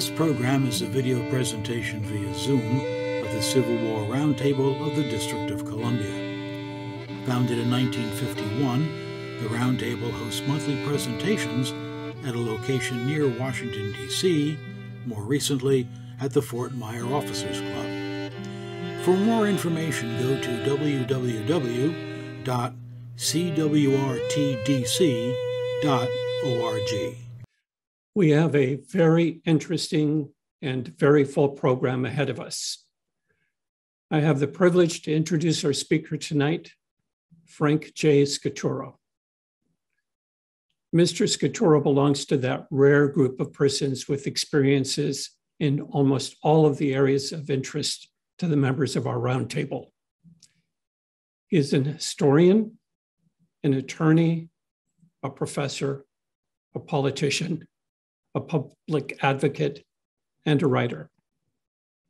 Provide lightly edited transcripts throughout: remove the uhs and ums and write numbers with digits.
This program is a video presentation via Zoom of the Civil War Roundtable of the District of Columbia. Founded in 1951, the Roundtable hosts monthly presentations at a location near Washington, D.C., more recently at the Fort Myer Officers Club. For more information, go to www.cwrtdc.org. We have a very interesting and very full program ahead of us. I have the privilege to introduce our speaker tonight, Frank J. Scaturro. Mr. Scaturro belongs to that rare group of persons with experiences in almost all of the areas of interest to the members of our roundtable. He is an historian, an attorney, a professor, a politician, a public advocate, and a writer.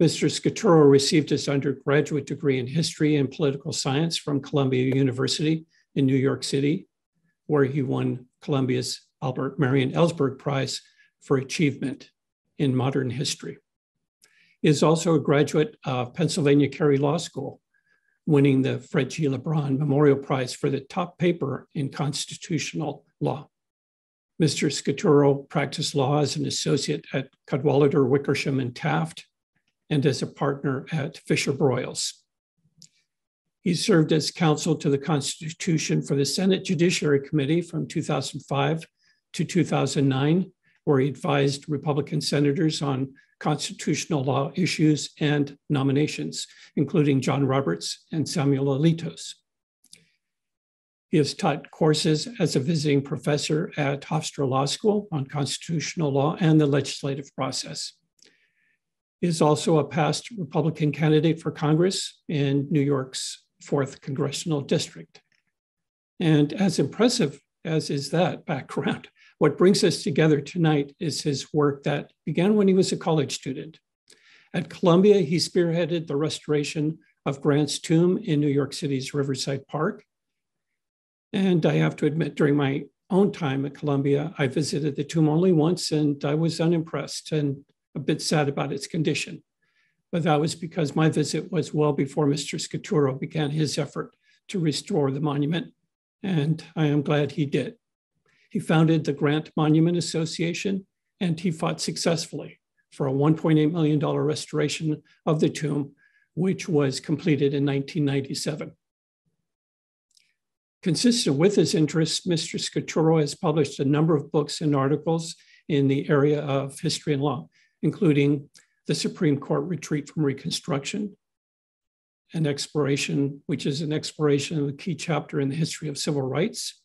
Mr. Scaturro received his undergraduate degree in history and political science from Columbia University in New York City, where he won Columbia's Albert Marian Ellsberg Prize for achievement in modern history. He is also a graduate of Pennsylvania Carey Law School, winning the Fred G. LeBron Memorial Prize for the top paper in constitutional law. Mr. Scaturro practiced law as an associate at Cadwalader, Wickersham, and Taft, and as a partner at Fisher-Broyles. He served as counsel to the Constitution for the Senate Judiciary Committee from 2005 to 2009, where he advised Republican senators on constitutional law issues and nominations, including John Roberts and Samuel Alito. He has taught courses as a visiting professor at Hofstra Law School on constitutional law and the legislative process. He is also a past Republican candidate for Congress in New York's 4th Congressional District. And as impressive as is that background, what brings us together tonight is his work that began when he was a college student. At Columbia, he spearheaded the restoration of Grant's tomb in New York City's Riverside Park. And I have to admit, during my own time at Columbia, I visited the tomb only once, and I was unimpressed and a bit sad about its condition. But that was because my visit was well before Mr. Scaturro began his effort to restore the monument, and I am glad he did. He founded the Grant Monument Association, and he fought successfully for a $1.8 million restoration of the tomb, which was completed in 1997. Consistent with his interests, Mr. Scaturro has published a number of books and articles in the area of history and law, including The Supreme Court Retreat from Reconstruction, An Exploration, which is an exploration of a key chapter in the history of civil rights,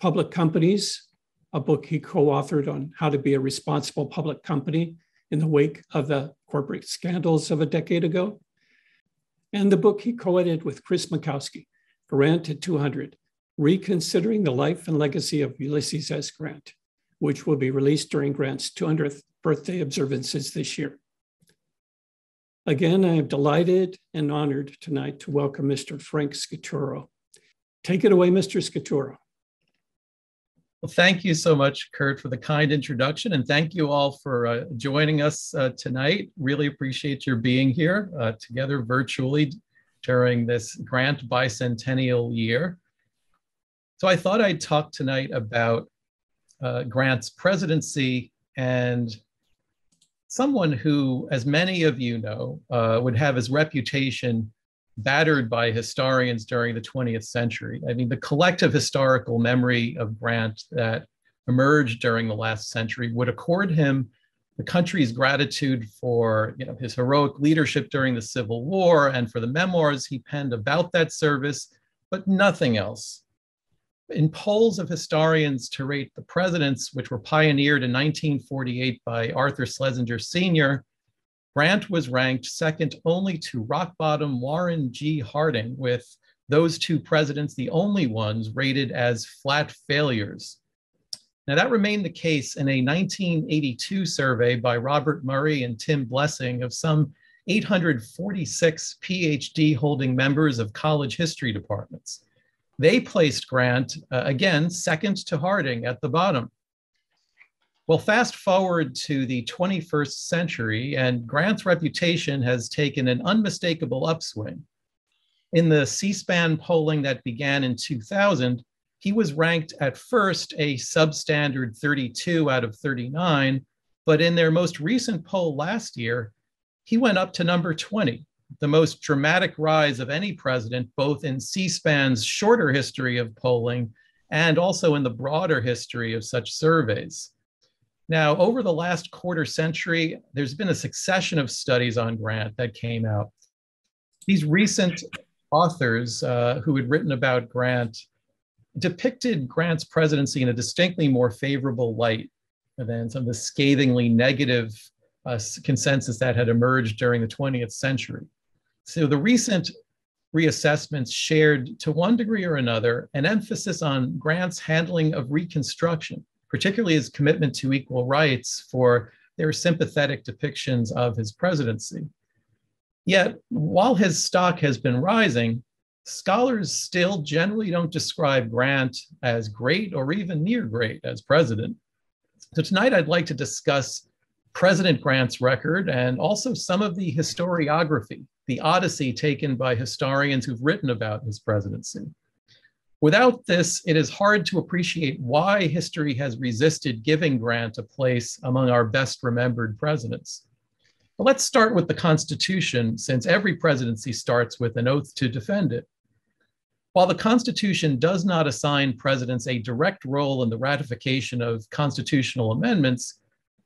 Public Companies, a book he co-authored on how to be a responsible public company in the wake of the corporate scandals of a decade ago, and the book he co-edited with Chris Mikowski, Grant at 200, Reconsidering the Life and Legacy of Ulysses S. Grant, which will be released during Grant's 200th birthday observances this year. Again, I am delighted and honored tonight to welcome Mr. Frank Scaturro. Take it away, Mr. Scaturro. Well, thank you so much, Kurt, for the kind introduction, and thank you all for joining us tonight. Really appreciate your being here together virtually during this Grant bicentennial year. So I thought I'd talk tonight about Grant's presidency and someone who, as many of you know, would have his reputation battered by historians during the 20th century. I mean, the collective historical memory of Grant that emerged during the last century would accord him the country's gratitude for, you know, his heroic leadership during the Civil War and for the memoirs he penned about that service, but nothing else. In polls of historians to rate the presidents, which were pioneered in 1948 by Arthur Schlesinger Sr., Grant was ranked second only to rock bottom Warren G. Harding, with those two presidents the only ones rated as flat failures. Now, that remained the case in a 1982 survey by Robert Murray and Tim Blessing of some 846 PhD holding members of college history departments. They placed Grant, again, second to Harding at the bottom. Well, fast forward to the 21st century, and Grant's reputation has taken an unmistakable upswing. In the C-SPAN polling that began in 2000, he was ranked at first a substandard 32 out of 39, but in their most recent poll last year, he went up to number 20, the most dramatic rise of any president, both in C-SPAN's shorter history of polling and also in the broader history of such surveys. Now, over the last quarter century, there's been a succession of studies on Grant that came out. These recent authors who had written about Grant depicted Grant's presidency in a distinctly more favorable light than some of the scathingly negative consensus that had emerged during the 20th century. So the recent reassessments shared, to one degree or another, an emphasis on Grant's handling of Reconstruction, particularly his commitment to equal rights, for their sympathetic depictions of his presidency. Yet, while his stock has been rising, scholars still generally don't describe Grant as great or even near great as president. So tonight I'd like to discuss President Grant's record and also some of the historiography, the odyssey taken by historians who've written about his presidency. Without this, it is hard to appreciate why history has resisted giving Grant a place among our best remembered presidents. But let's start with the Constitution, since every presidency starts with an oath to defend it. While the Constitution does not assign presidents a direct role in the ratification of constitutional amendments,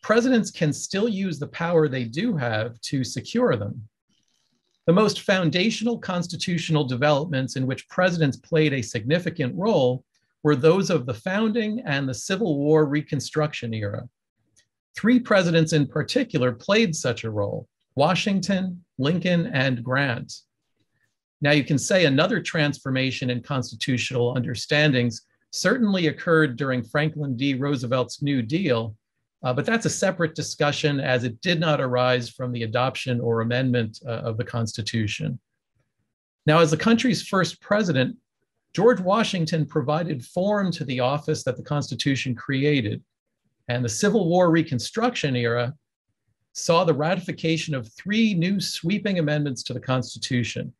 presidents can still use the power they do have to secure them. The most foundational constitutional developments in which presidents played a significant role were those of the founding and the Civil War Reconstruction era. Three presidents in particular played such a role: Washington, Lincoln, and Grant. Now, you can say another transformation in constitutional understandings certainly occurred during Franklin D. Roosevelt's New Deal, but that's a separate discussion, as it did not arise from the adoption or amendment of the Constitution. Now, as the country's first president, George Washington provided form to the office that the Constitution created, and the Civil War Reconstruction era saw the ratification of three new sweeping amendments to the Constitution.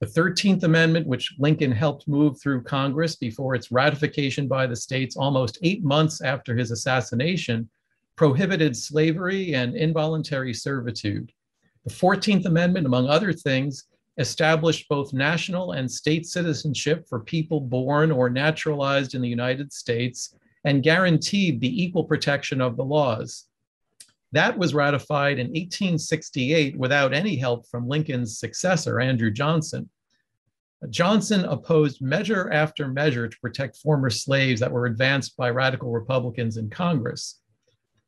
The 13th Amendment, which Lincoln helped move through Congress before its ratification by the states almost 8 months after his assassination, prohibited slavery and involuntary servitude. The 14th Amendment, among other things, established both national and state citizenship for people born or naturalized in the United States and guaranteed the equal protection of the laws. That was ratified in 1868 without any help from Lincoln's successor, Andrew Johnson. Johnson opposed measure after measure to protect former slaves that were advanced by radical Republicans in Congress.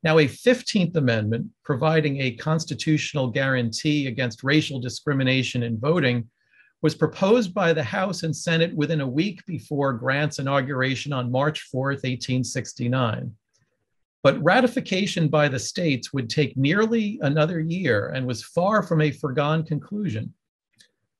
Now, a 15th Amendment providing a constitutional guarantee against racial discrimination in voting was proposed by the House and Senate within a week before Grant's inauguration on March 4th, 1869. But ratification by the states would take nearly another year and was far from a foregone conclusion.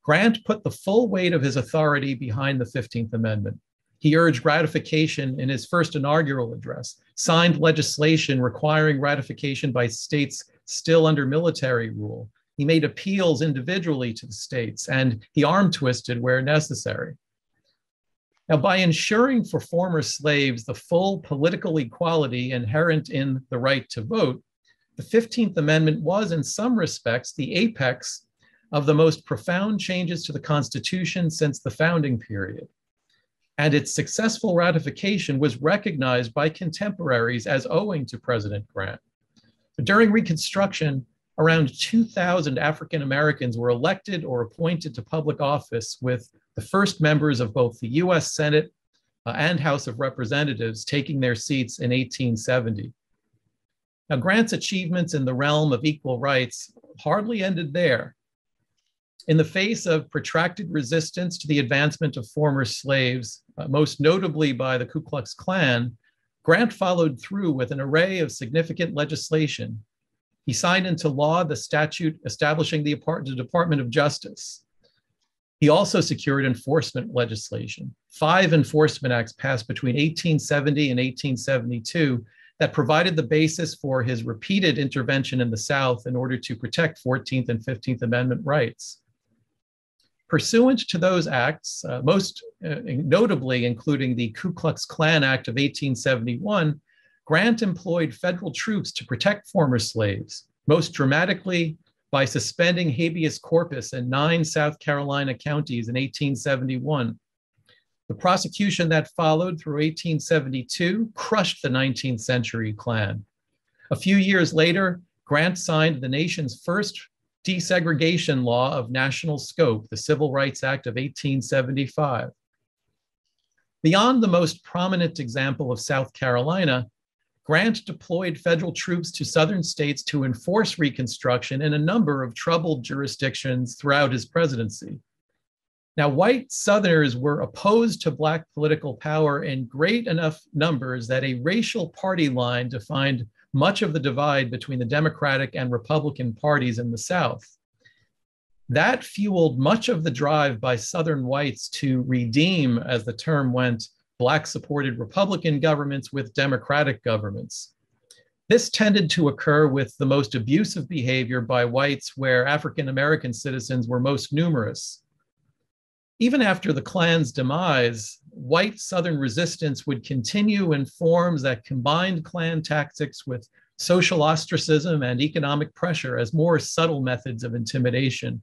Grant put the full weight of his authority behind the 15th Amendment. He urged ratification in his first inaugural address, signed legislation requiring ratification by states still under military rule. He made appeals individually to the states, and he arm twisted where necessary. Now, by ensuring for former slaves the full political equality inherent in the right to vote, the 15th Amendment was, in some respects, the apex of the most profound changes to the Constitution since the founding period. And its successful ratification was recognized by contemporaries as owing to President Grant. During Reconstruction, around 2,000 African Americans were elected or appointed to public office, with the first members of both the US Senate and House of Representatives taking their seats in 1870. Now, Grant's achievements in the realm of equal rights hardly ended there. In the face of protracted resistance to the advancement of former slaves, most notably by the Ku Klux Klan, Grant followed through with an array of significant legislation. He signed into law the statute establishing the Department of Justice. He also secured enforcement legislation. 5 enforcement acts passed between 1870 and 1872 that provided the basis for his repeated intervention in the South in order to protect 14th and 15th Amendment rights. Pursuant to those acts, most notably including the Ku Klux Klan Act of 1871, Grant employed federal troops to protect former slaves, most dramatically by suspending habeas corpus in 9 South Carolina counties in 1871. The prosecution that followed through 1872 crushed the 19th century Klan. A few years later, Grant signed the nation's first desegregation law of national scope, the Civil Rights Act of 1875. Beyond the most prominent example of South Carolina, Grant deployed federal troops to southern states to enforce Reconstruction in a number of troubled jurisdictions throughout his presidency. Now, white Southerners were opposed to Black political power in great enough numbers that a racial party line defined much of the divide between the Democratic and Republican parties in the South. That fueled much of the drive by Southern whites to redeem, as the term went, Black-supported Republican governments with Democratic governments. This tended to occur with the most abusive behavior by whites where African-American citizens were most numerous. Even after the Klan's demise, white Southern resistance would continue in forms that combined Klan tactics with social ostracism and economic pressure as more subtle methods of intimidation.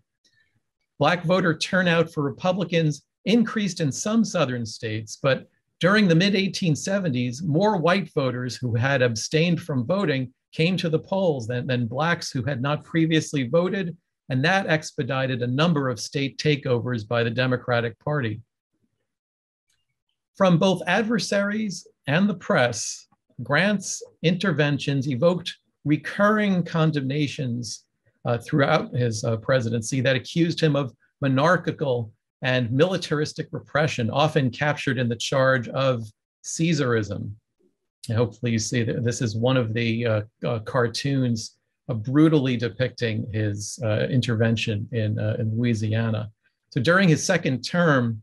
Black voter turnout for Republicans increased in some Southern states, but during the mid-1870s, more white voters who had abstained from voting came to the polls than Blacks who had not previously voted, and that expedited a number of state takeovers by the Democratic Party. From both adversaries and the press, Grant's interventions evoked recurring condemnations throughout his presidency that accused him of monarchical and militaristic repression, often captured in the charge of Caesarism. And hopefully you see that this is one of the cartoons brutally depicting his intervention in Louisiana. So during his second term,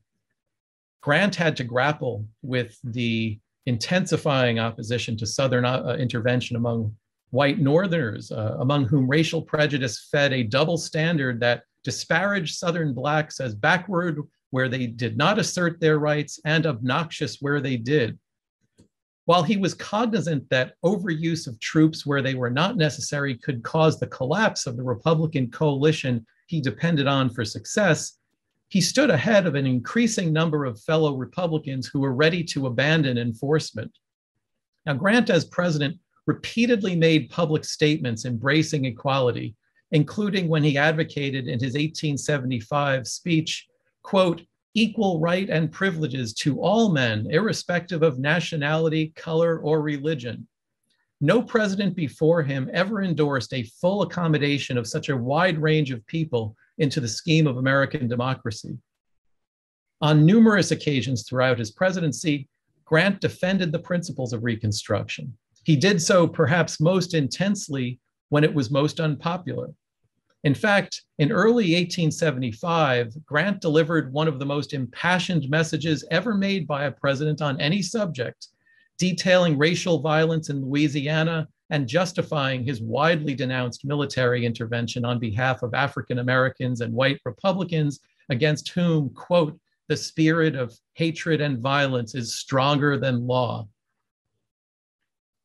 Grant had to grapple with the intensifying opposition to Southern intervention among white Northerners, among whom racial prejudice fed a double standard that disparaged Southern Blacks as backward where they did not assert their rights and obnoxious where they did. While he was cognizant that overuse of troops where they were not necessary could cause the collapse of the Republican coalition he depended on for success, he stood ahead of an increasing number of fellow Republicans who were ready to abandon enforcement. Now, Grant, as president, repeatedly made public statements embracing equality, including when he advocated in his 1875 speech, quote, equal right and privileges to all men, irrespective of nationality, color, or religion. No president before him ever endorsed a full accommodation of such a wide range of people into the scheme of American democracy. On numerous occasions throughout his presidency, Grant defended the principles of Reconstruction. He did so perhaps most intensely when it was most unpopular. In fact, in early 1875, Grant delivered one of the most impassioned messages ever made by a president on any subject, detailing racial violence in Louisiana and justifying his widely denounced military intervention on behalf of African Americans and white Republicans against whom, quote, the spirit of hatred and violence is stronger than law.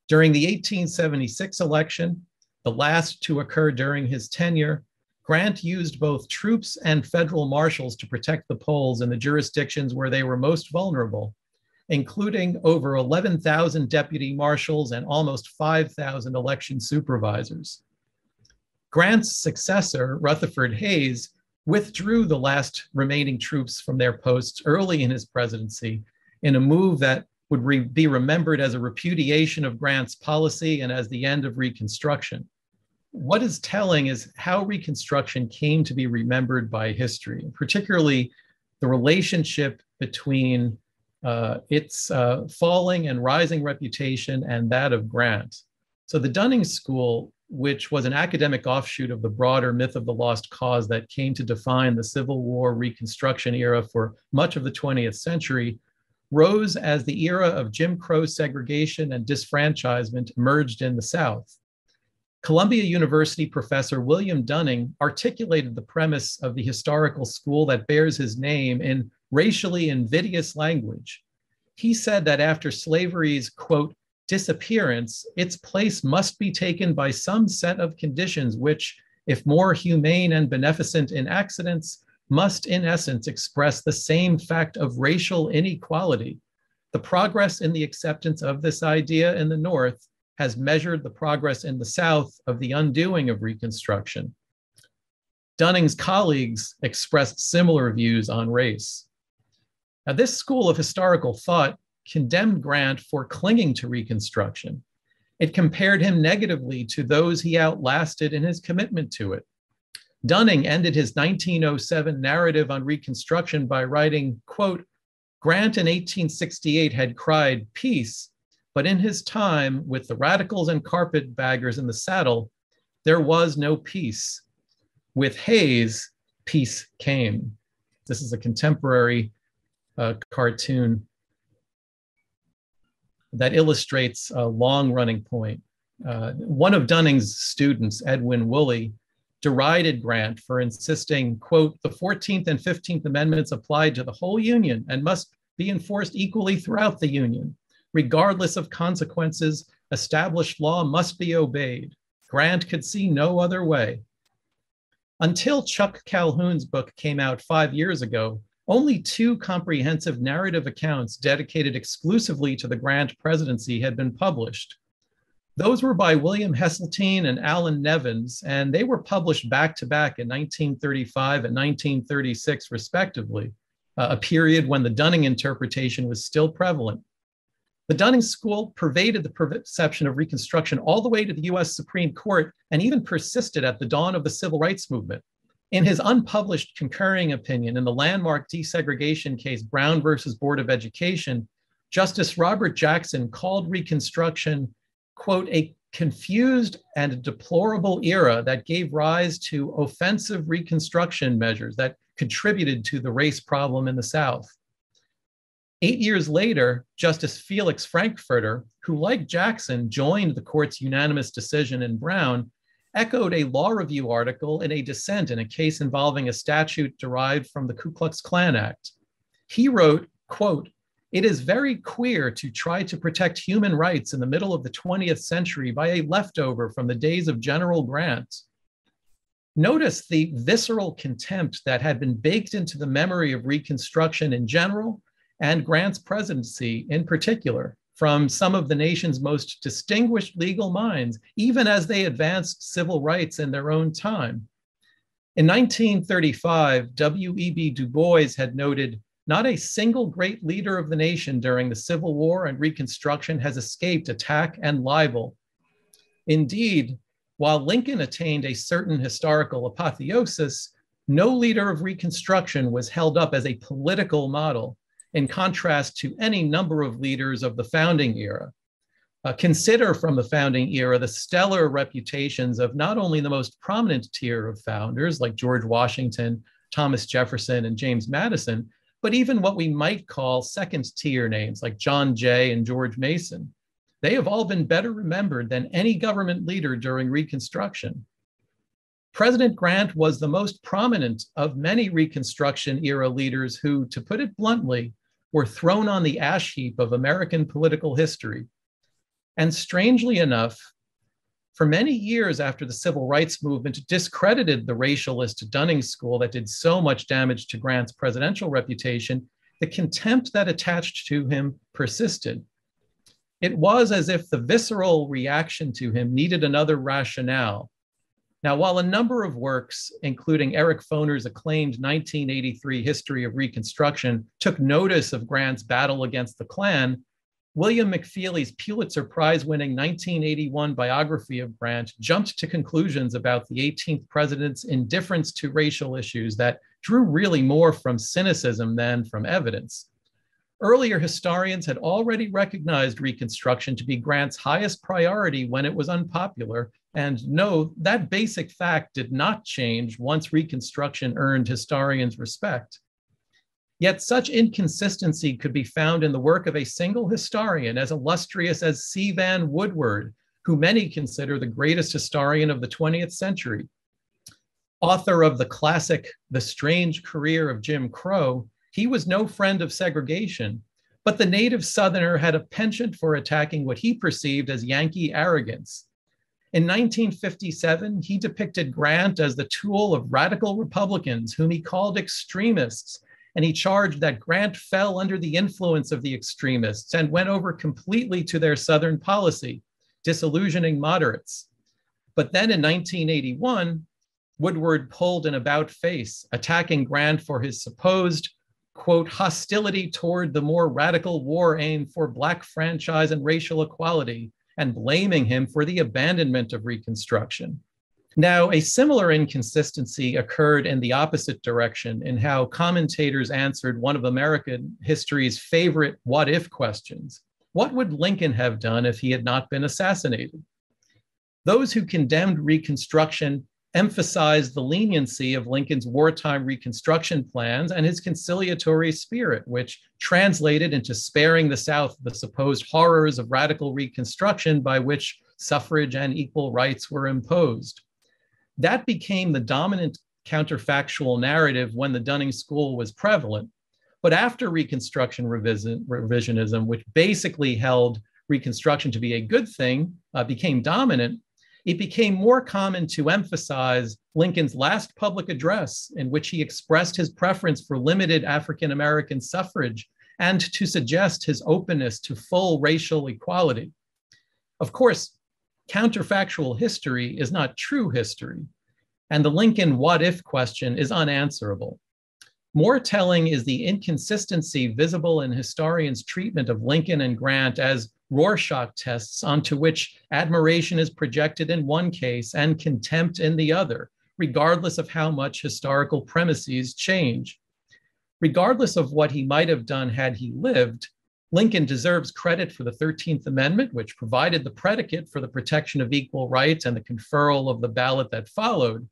During the 1876 election, the last to occur during his tenure, Grant used both troops and federal marshals to protect the polls in the jurisdictions where they were most vulnerable, including over 11,000 deputy marshals and almost 5,000 election supervisors. Grant's successor, Rutherford Hayes, withdrew the last remaining troops from their posts early in his presidency in a move that would be remembered as a repudiation of Grant's policy and as the end of Reconstruction. What is telling is how Reconstruction came to be remembered by history, particularly the relationship between its falling and rising reputation and that of Grant. So the Dunning School, which was an academic offshoot of the broader myth of the lost cause that came to define the Civil War Reconstruction era for much of the 20th century, rose as the era of Jim Crow segregation and disfranchisement emerged in the South. Columbia University professor William Dunning articulated the premise of the historical school that bears his name in racially invidious language. He said that after slavery's, quote, disappearance, its place must be taken by some set of conditions which, if more humane and beneficent in accidents, must in essence express the same fact of racial inequality. The progress in the acceptance of this idea in the North has measured the progress in the South of the undoing of Reconstruction. Dunning's colleagues expressed similar views on race. Now, this school of historical thought condemned Grant for clinging to Reconstruction. It compared him negatively to those he outlasted in his commitment to it. Dunning ended his 1907 narrative on Reconstruction by writing, quote, Grant in 1868 had cried peace, but in his time with the radicals and carpetbaggers in the saddle, there was no peace. With Hayes, peace came. This is a contemporary cartoon that illustrates a long-running point. One of Dunning's students, Edwin Woolley, derided Grant for insisting, quote, the 14th and 15th Amendments applied to the whole Union and must be enforced equally throughout the Union. Regardless of consequences, established law must be obeyed. Grant could see no other way. Until Chuck Calhoun's book came out 5 years ago, only two comprehensive narrative accounts dedicated exclusively to the Grant presidency had been published. Those were by William Heseltine and Alan Nevins, and they were published back-to-back in 1935 and 1936, respectively, a period when the Dunning interpretation was still prevalent. The Dunning School pervaded the perception of Reconstruction all the way to the US Supreme Court and even persisted at the dawn of the Civil Rights Movement. In his unpublished concurring opinion in the landmark desegregation case Brown versus Board of Education, Justice Robert Jackson called Reconstruction, quote, a confused and deplorable era that gave rise to offensive Reconstruction measures that contributed to the race problem in the South. 8 years later, Justice Felix Frankfurter, who like Jackson joined the court's unanimous decision in Brown, echoed a law review article in a dissent in a case involving a statute derived from the Ku Klux Klan Act. He wrote, quote, it is very queer to try to protect human rights in the middle of the 20th century by a leftover from the days of General Grant. Notice the visceral contempt that had been baked into the memory of Reconstruction in general and Grant's presidency in particular, from some of the nation's most distinguished legal minds, even as they advanced civil rights in their own time. In 1935, W.E.B. Du Bois had noted, not a single great leader of the nation during the Civil War and Reconstruction has escaped attack and libel. Indeed, while Lincoln attained a certain historical apotheosis, no leader of Reconstruction was held up as a political model, in contrast to any number of leaders of the founding era. Consider from the founding era the stellar reputations of not only the most prominent tier of founders like George Washington, Thomas Jefferson, and James Madison, but even what we might call second tier names like John Jay and George Mason. They have all been better remembered than any government leader during Reconstruction. President Grant was the most prominent of many Reconstruction era leaders who, to put it bluntly, were thrown on the ash heap of American political history. And strangely enough, for many years after the Civil Rights Movement discredited the racialist Dunning School that did so much damage to Grant's presidential reputation, the contempt that attached to him persisted. It was as if the visceral reaction to him needed another rationale. Now, while a number of works, including Eric Foner's acclaimed 1983 History of Reconstruction, took notice of Grant's battle against the Klan, William McFeely's Pulitzer Prize-winning 1981 biography of Grant jumped to conclusions about the 18th president's indifference to racial issues that drew really more from cynicism than from evidence. Earlier historians had already recognized Reconstruction to be Grant's highest priority when it was unpopular, and no, that basic fact did not change once Reconstruction earned historians' respect. Yet such inconsistency could be found in the work of a single historian as illustrious as C. Van Woodward, who many consider the greatest historian of the 20th century. Author of the classic, The Strange Career of Jim Crow, he was no friend of segregation, but the native Southerner had a penchant for attacking what he perceived as Yankee arrogance. In 1957, he depicted Grant as the tool of radical Republicans, whom he called extremists, and he charged that Grant fell under the influence of the extremists and went over completely to their Southern policy, disillusioning moderates. But then in 1981, Woodward pulled an about face, attacking Grant for his supposed, quote, hostility toward the more radical war aim for Black franchise and racial equality, and blaming him for the abandonment of Reconstruction. Now, a similar inconsistency occurred in the opposite direction in how commentators answered one of American history's favorite what-if questions. What would Lincoln have done if he had not been assassinated? Those who condemned Reconstruction emphasized the leniency of Lincoln's wartime Reconstruction plans and his conciliatory spirit, which translated into sparing the South the supposed horrors of radical Reconstruction by which suffrage and equal rights were imposed. That became the dominant counterfactual narrative when the Dunning School was prevalent. But after Reconstruction revisionism, which basically held Reconstruction to be a good thing, became dominant, it became more common to emphasize Lincoln's last public address, in which he expressed his preference for limited African-American suffrage and to suggest his openness to full racial equality. Of course, counterfactual history is not true history, and the Lincoln what-if question is unanswerable. More telling is the inconsistency visible in historians' treatment of Lincoln and Grant as Rorschach tests onto which admiration is projected in one case and contempt in the other, regardless of how much historical premises change. Regardless of what he might have done had he lived, Lincoln deserves credit for the 13th Amendment, which provided the predicate for the protection of equal rights and the conferral of the ballot that followed.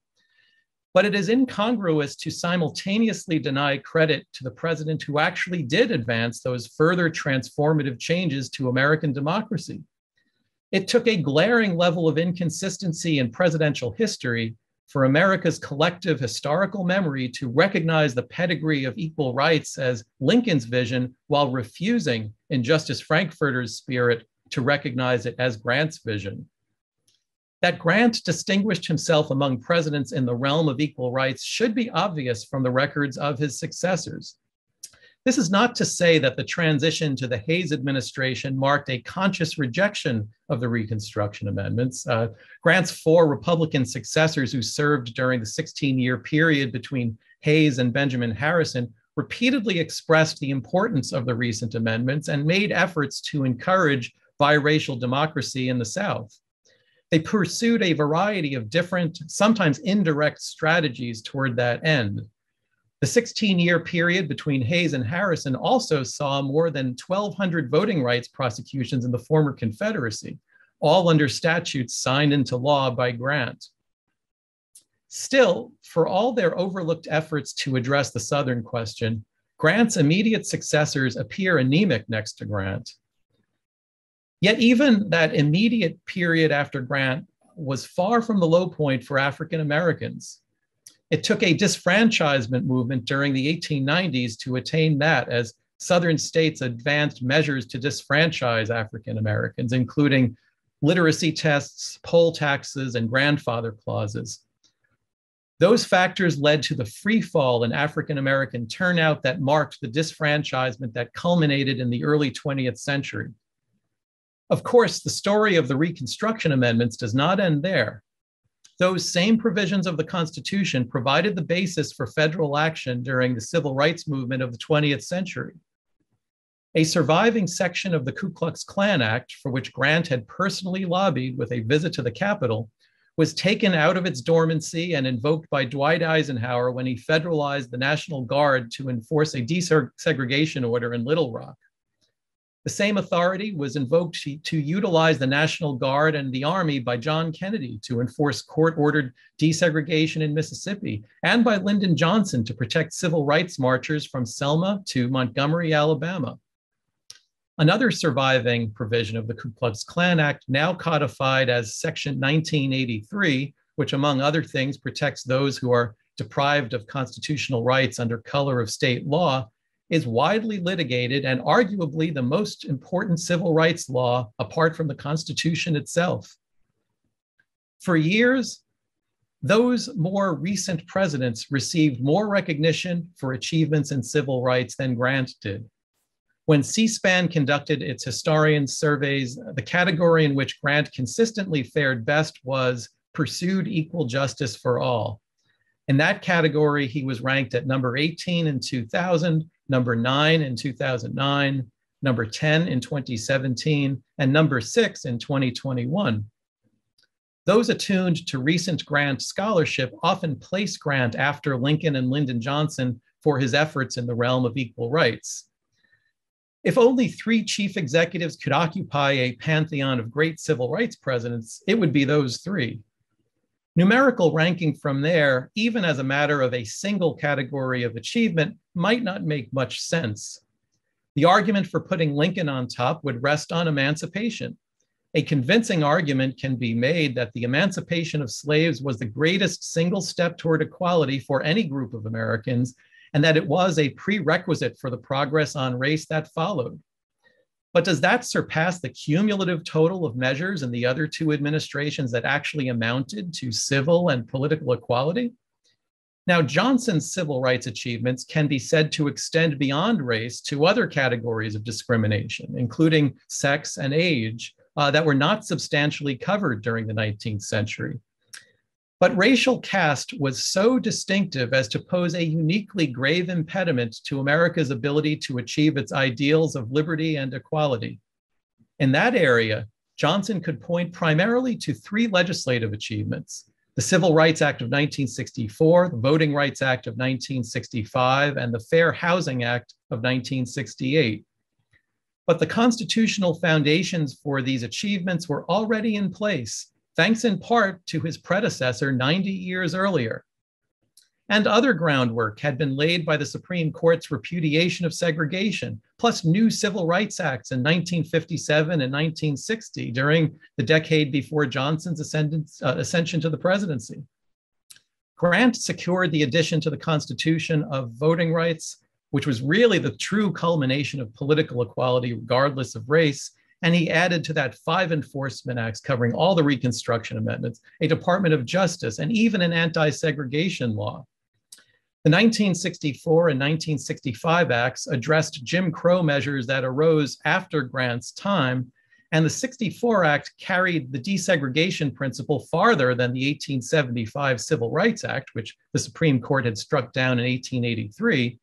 But it is incongruous to simultaneously deny credit to the president who actually did advance those further transformative changes to American democracy. It took a glaring level of inconsistency in presidential history for America's collective historical memory to recognize the pedigree of equal rights as Lincoln's vision, while refusing, in Justice Frankfurter's spirit, to recognize it as Grant's vision. That Grant distinguished himself among presidents in the realm of equal rights should be obvious from the records of his successors. This is not to say that the transition to the Hayes administration marked a conscious rejection of the Reconstruction Amendments. Grant's four Republican successors who served during the 16-year period between Hayes and Benjamin Harrison repeatedly expressed the importance of the recent amendments and made efforts to encourage biracial democracy in the South. They pursued a variety of different, sometimes indirect strategies toward that end. The 16-year period between Hayes and Harrison also saw more than 1,200 voting rights prosecutions in the former Confederacy, all under statutes signed into law by Grant. Still, for all their overlooked efforts to address the Southern question, Grant's immediate successors appear anemic next to Grant. Yet even that immediate period after Grant was far from the low point for African Americans. It took a disfranchisement movement during the 1890s to attain that, as Southern states advanced measures to disfranchise African Americans, including literacy tests, poll taxes, and grandfather clauses. Those factors led to the free fall in African American turnout that marked the disfranchisement that culminated in the early 20th century. Of course, the story of the Reconstruction Amendments does not end there. Those same provisions of the Constitution provided the basis for federal action during the civil rights movement of the 20th century. A surviving section of the Ku Klux Klan Act, for which Grant had personally lobbied with a visit to the Capitol, was taken out of its dormancy and invoked by Dwight Eisenhower when he federalized the National Guard to enforce a desegregation order in Little Rock. The The same authority was invoked to utilize the National Guard and the Army by John Kennedy to enforce court-ordered desegregation in Mississippi, and by Lyndon Johnson to protect civil rights marchers from Selma to Montgomery, Alabama. Another surviving provision of the Ku Klux Klan Act, now codified as Section 1983, which among other things protects those who are deprived of constitutional rights under color of state law, is widely litigated and arguably the most important civil rights law apart from the Constitution itself. For years, those more recent presidents received more recognition for achievements in civil rights than Grant did. When C-SPAN conducted its historian surveys, the category in which Grant consistently fared best was pursued equal justice for all. In that category, he was ranked at number 18 in 2000, number 9 in 2009, number 10 in 2017, and number 6 in 2021. Those attuned to recent Grant scholarship often place Grant after Lincoln and Lyndon Johnson for his efforts in the realm of equal rights. If only three chief executives could occupy a pantheon of great civil rights presidents, it would be those three. Numerical ranking from there, even as a matter of a single category of achievement, might not make much sense. The argument for putting Lincoln on top would rest on emancipation. A convincing argument can be made that the emancipation of slaves was the greatest single step toward equality for any group of Americans, and that it was a prerequisite for the progress on race that followed. But does that surpass the cumulative total of measures in the other two administrations that actually amounted to civil and political equality? Now, Johnson's civil rights achievements can be said to extend beyond race to other categories of discrimination, including sex and age, that were not substantially covered during the 19th century. But racial caste was so distinctive as to pose a uniquely grave impediment to America's ability to achieve its ideals of liberty and equality. In that area, Johnson could point primarily to three legislative achievements: the Civil Rights Act of 1964, the Voting Rights Act of 1965, and the Fair Housing Act of 1968. But the constitutional foundations for these achievements were already in place, thanks in part to his predecessor 90 years earlier. And other groundwork had been laid by the Supreme Court's repudiation of segregation, plus new civil rights acts in 1957 and 1960 during the decade before Johnson's ascension to the presidency. Grant secured the addition to the Constitution of voting rights, which was really the true culmination of political equality regardless of race, and he added to that 5 enforcement acts covering all the Reconstruction amendments, a Department of Justice, and even an anti-segregation law. The 1964 and 1965 acts addressed Jim Crow measures that arose after Grant's time, and the 64 Act carried the desegregation principle farther than the 1875 Civil Rights Act, which the Supreme Court had struck down in 1883.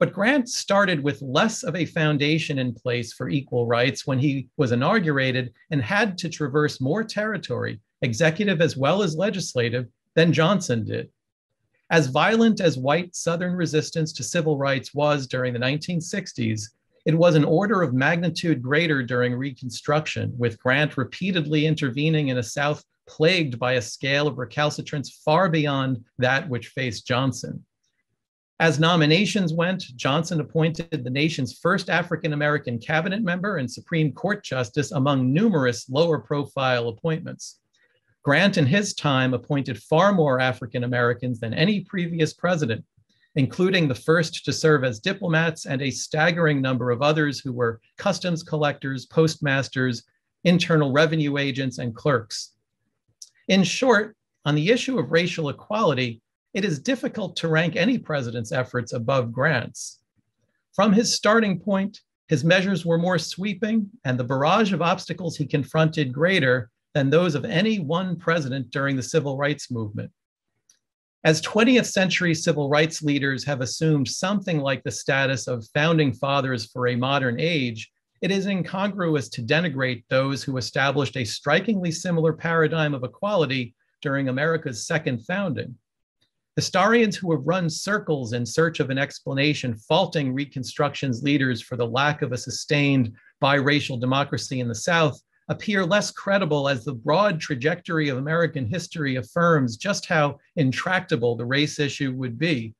But Grant started with less of a foundation in place for equal rights when he was inaugurated and had to traverse more territory, executive as well as legislative, than Johnson did. As violent as white Southern resistance to civil rights was during the 1960s, it was an order of magnitude greater during Reconstruction, with Grant repeatedly intervening in a South plagued by a scale of recalcitrance far beyond that which faced Johnson. As nominations went, Johnson appointed the nation's first African-American cabinet member and Supreme Court justice among numerous lower-profile appointments. Grant, in his time, appointed far more African-Americans than any previous president, including the first to serve as diplomats and a staggering number of others who were customs collectors, postmasters, internal revenue agents, and clerks. In short, on the issue of racial equality, it is difficult to rank any president's efforts above Grant's. From his starting point, his measures were more sweeping and the barrage of obstacles he confronted greater than those of any one president during the civil rights movement. As 20th century civil rights leaders have assumed something like the status of founding fathers for a modern age, it is incongruous to denigrate those who established a strikingly similar paradigm of equality during America's second founding. Historians who have run circles in search of an explanation, faulting Reconstruction's leaders for the lack of a sustained biracial democracy in the South appear less credible as the broad trajectory of American history affirms just how intractable the race issue would be.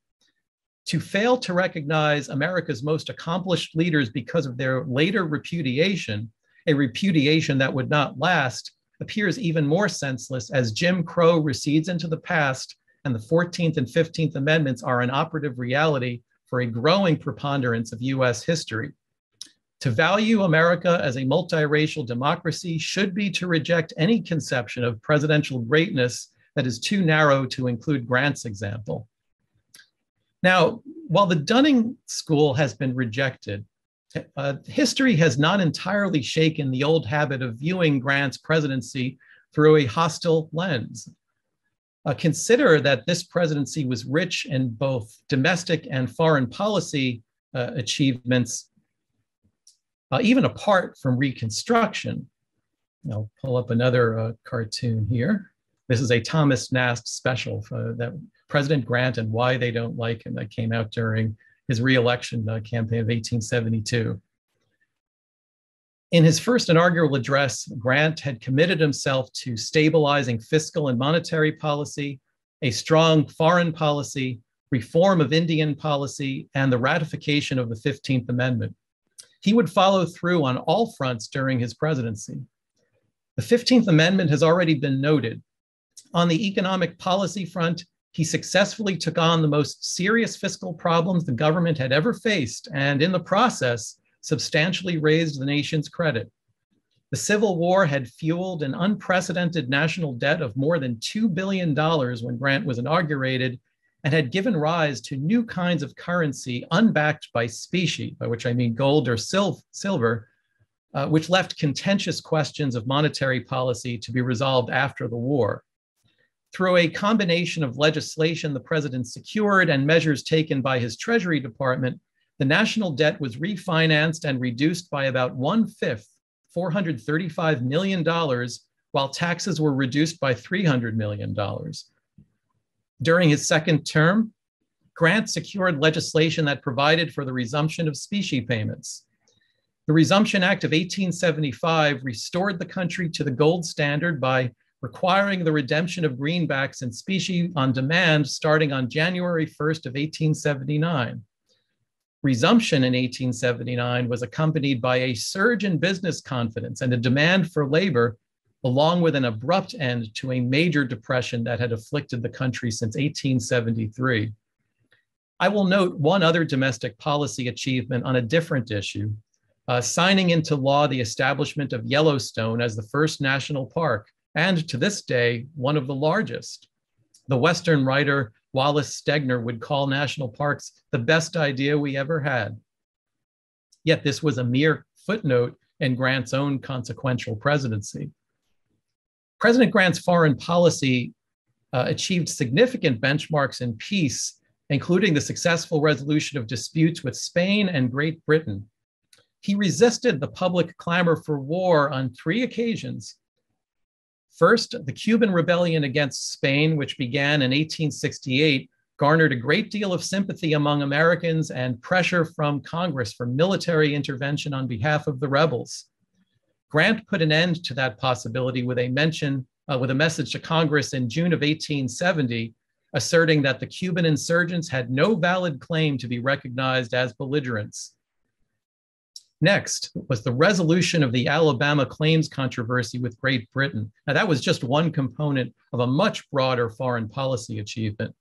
To fail to recognize America's most accomplished leaders because of their later repudiation, a repudiation that would not last, appears even more senseless as Jim Crow recedes into the past and the 14th and 15th Amendments are an operative reality for a growing preponderance of US history. To value America as a multiracial democracy should be to reject any conception of presidential greatness that is too narrow to include Grant's example. Now, while the Dunning School has been rejected, history has not entirely shaken the old habit of viewing Grant's presidency through a hostile lens. Consider that this presidency was rich in both domestic and foreign policy achievements, even apart from Reconstruction. I'll pull up another cartoon here. This is a Thomas Nast special for that President Grant and Why They Don't Like Him that came out during his re-election campaign of 1872. In his first inaugural address, Grant had committed himself to stabilizing fiscal and monetary policy, a strong foreign policy, reform of Indian policy, and the ratification of the 15th Amendment. He would follow through on all fronts during his presidency. The 15th Amendment has already been noted. On the economic policy front, he successfully took on the most serious fiscal problems the government had ever faced, and in the process, substantially raised the nation's credit. The Civil War had fueled an unprecedented national debt of more than $2 billion when Grant was inaugurated, and had given rise to new kinds of currency unbacked by specie, by which I mean gold or silver, which left contentious questions of monetary policy to be resolved after the war. Through a combination of legislation the president secured and measures taken by his Treasury Department, the national debt was refinanced and reduced by about 1/5, $435 million, while taxes were reduced by $300 million. During his second term, Grant secured legislation that provided for the resumption of specie payments. The Resumption Act of 1875 restored the country to the gold standard by requiring the redemption of greenbacks and specie on demand starting on January 1st of 1879. Resumption in 1879 was accompanied by a surge in business confidence and a demand for labor, along with an abrupt end to a major depression that had afflicted the country since 1873. I will note one other domestic policy achievement on a different issue, signing into law the establishment of Yellowstone as the first national park, and to this day, one of the largest. The Western writer Wallace Stegner would call national parks the best idea we ever had. Yet this was a mere footnote in Grant's own consequential presidency. President Grant's foreign policy achieved significant benchmarks in peace, including the successful resolution of disputes with Spain and Great Britain. He resisted the public clamor for war on three occasions. First, the Cuban rebellion against Spain, which began in 1868, garnered a great deal of sympathy among Americans and pressure from Congress for military intervention on behalf of the rebels. Grant put an end to that possibility with a message to Congress in June of 1870, asserting that the Cuban insurgents had no valid claim to be recognized as belligerents. Next was the resolution of the Alabama claims controversy with Great Britain. Now, that was just one component of a much broader foreign policy achievement.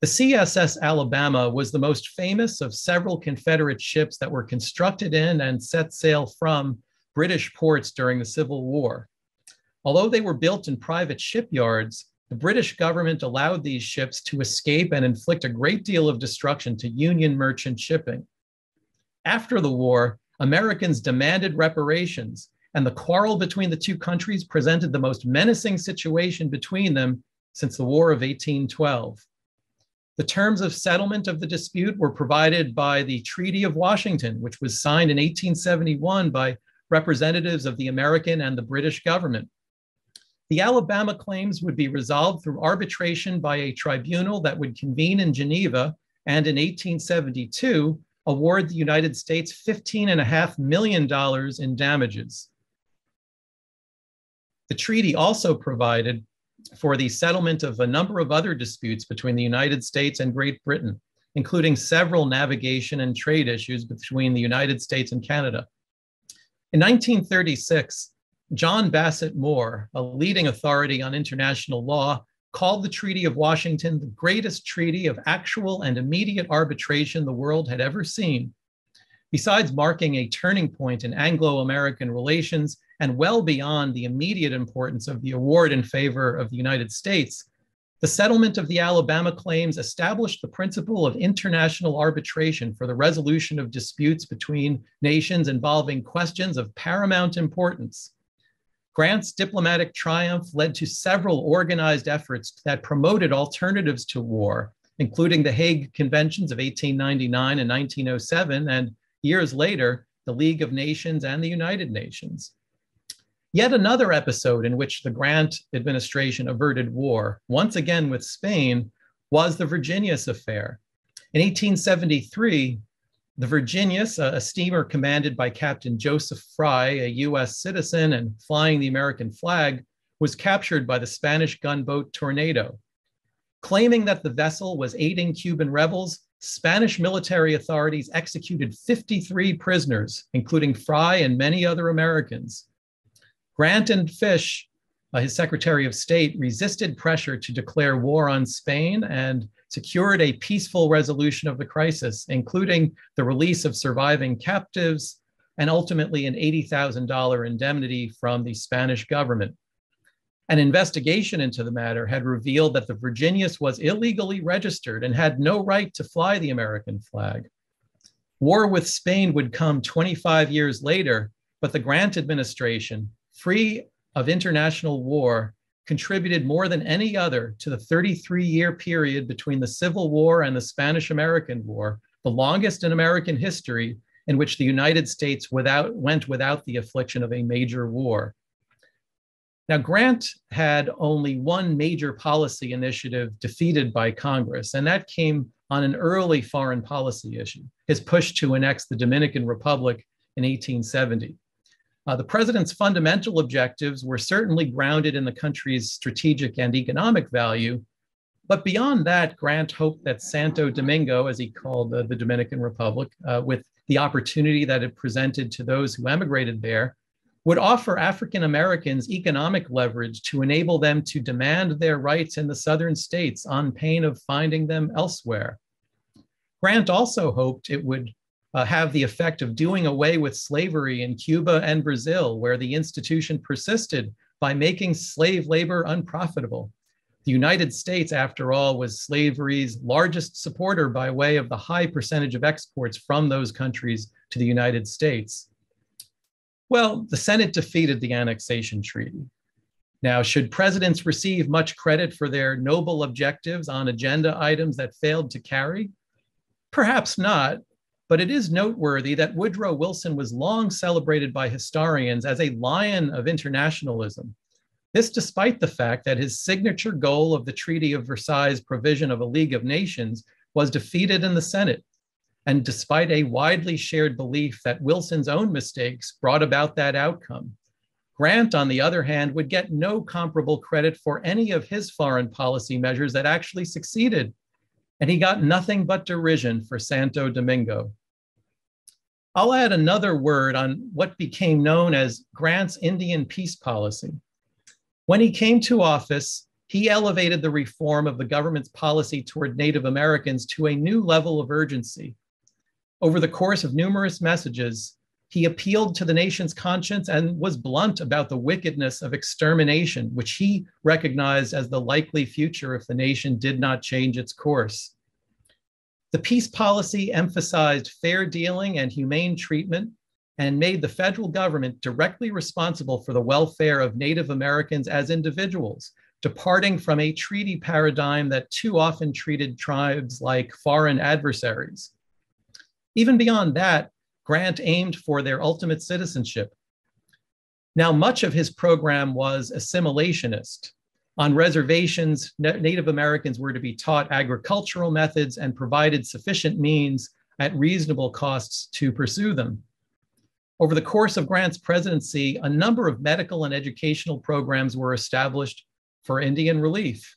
The CSS Alabama was the most famous of several Confederate ships that were constructed in and set sail from British ports during the Civil War. Although they were built in private shipyards, the British government allowed these ships to escape and inflict a great deal of destruction to Union merchant shipping. After the war, Americans demanded reparations, and the quarrel between the two countries presented the most menacing situation between them since the War of 1812. The terms of settlement of the dispute were provided by the Treaty of Washington, which was signed in 1871 by representatives of the American and the British government. The Alabama claims would be resolved through arbitration by a tribunal that would convene in Geneva, and in 1872, award the United States $15.5 million in damages. The treaty also provided for the settlement of a number of other disputes between the United States and Great Britain, including several navigation and trade issues between the United States and Canada. In 1936, John Bassett Moore, a leading authority on international law, called the Treaty of Washington the greatest treaty of actual and immediate arbitration the world had ever seen. Besides marking a turning point in Anglo-American relations and well beyond the immediate importance of the award in favor of the United States, the settlement of the Alabama claims established the principle of international arbitration for the resolution of disputes between nations involving questions of paramount importance. Grant's diplomatic triumph led to several organized efforts that promoted alternatives to war, including the Hague Conventions of 1899 and 1907, and years later, the League of Nations and the United Nations. Yet another episode in which the Grant administration averted war, once again with Spain, was the Virginius Affair. In 1873, the Virginius, a steamer commanded by Captain Joseph Fry, a US citizen and flying the American flag, was captured by the Spanish gunboat Tornado. Claiming that the vessel was aiding Cuban rebels, Spanish military authorities executed 53 prisoners, including Fry and many other Americans. Grant and Fish, his Secretary of State, resisted pressure to declare war on Spain and secured a peaceful resolution of the crisis, including the release of surviving captives and ultimately an $80,000 indemnity from the Spanish government. An investigation into the matter had revealed that the Virginius was illegally registered and had no right to fly the American flag. War with Spain would come 25 years later, but the Grant administration, free of international war, contributed more than any other to the 33-year period between the Civil War and the Spanish-American War, the longest in American history in which the United States went without the affliction of a major war. Now, Grant had only one major policy initiative defeated by Congress, and that came on an early foreign policy issue, his push to annex the Dominican Republic in 1870. The president's fundamental objectives were certainly grounded in the country's strategic and economic value, but beyond that, Grant hoped that Santo Domingo, as he called the Dominican Republic, with the opportunity that it presented to those who emigrated there, would offer African Americans economic leverage to enable them to demand their rights in the southern states on pain of finding them elsewhere. Grant also hoped it would have the effect of doing away with slavery in Cuba and Brazil, where the institution persisted by making slave labor unprofitable. The United States, after all, was slavery's largest supporter by way of the high percentage of exports from those countries to the United States. Well, the Senate defeated the annexation treaty. Now, should presidents receive much credit for their noble objectives on agenda items that failed to carry? Perhaps not. But it is noteworthy that Woodrow Wilson was long celebrated by historians as a lion of internationalism. This despite the fact that his signature goal of the Treaty of Versailles' provision of a League of Nations was defeated in the Senate, and despite a widely shared belief that Wilson's own mistakes brought about that outcome. Grant, on the other hand, would get no comparable credit for any of his foreign policy measures that actually succeeded. And he got nothing but derision for Santo Domingo. I'll add another word on what became known as Grant's Indian peace policy. When he came to office, he elevated the reform of the government's policy toward Native Americans to a new level of urgency. Over the course of numerous messages, he appealed to the nation's conscience and was blunt about the wickedness of extermination, which he recognized as the likely future if the nation did not change its course. The peace policy emphasized fair dealing and humane treatment and made the federal government directly responsible for the welfare of Native Americans as individuals, departing from a treaty paradigm that too often treated tribes like foreign adversaries. Even beyond that, Grant aimed for their ultimate citizenship. Now, much of his program was assimilationist. On reservations, Native Americans were to be taught agricultural methods and provided sufficient means at reasonable costs to pursue them. Over the course of Grant's presidency, a number of medical and educational programs were established for Indian relief.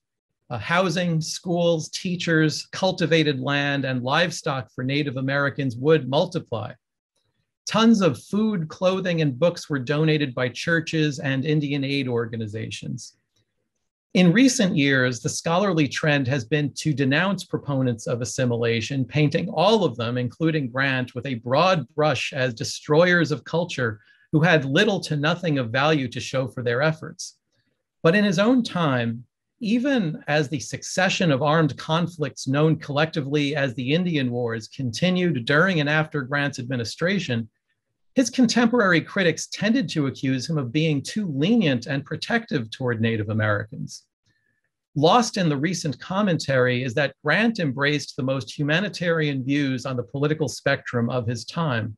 Housing, schools, teachers, cultivated land, and livestock for Native Americans would multiply. Tons of food, clothing, and books were donated by churches and Indian aid organizations. In recent years, the scholarly trend has been to denounce proponents of assimilation, painting all of them, including Grant, with a broad brush as destroyers of culture who had little to nothing of value to show for their efforts. But in his own time, even as the succession of armed conflicts known collectively as the Indian Wars continued during and after Grant's administration, his contemporary critics tended to accuse him of being too lenient and protective toward Native Americans. Lost in the recent commentary is that Grant embraced the most humanitarian views on the political spectrum of his time.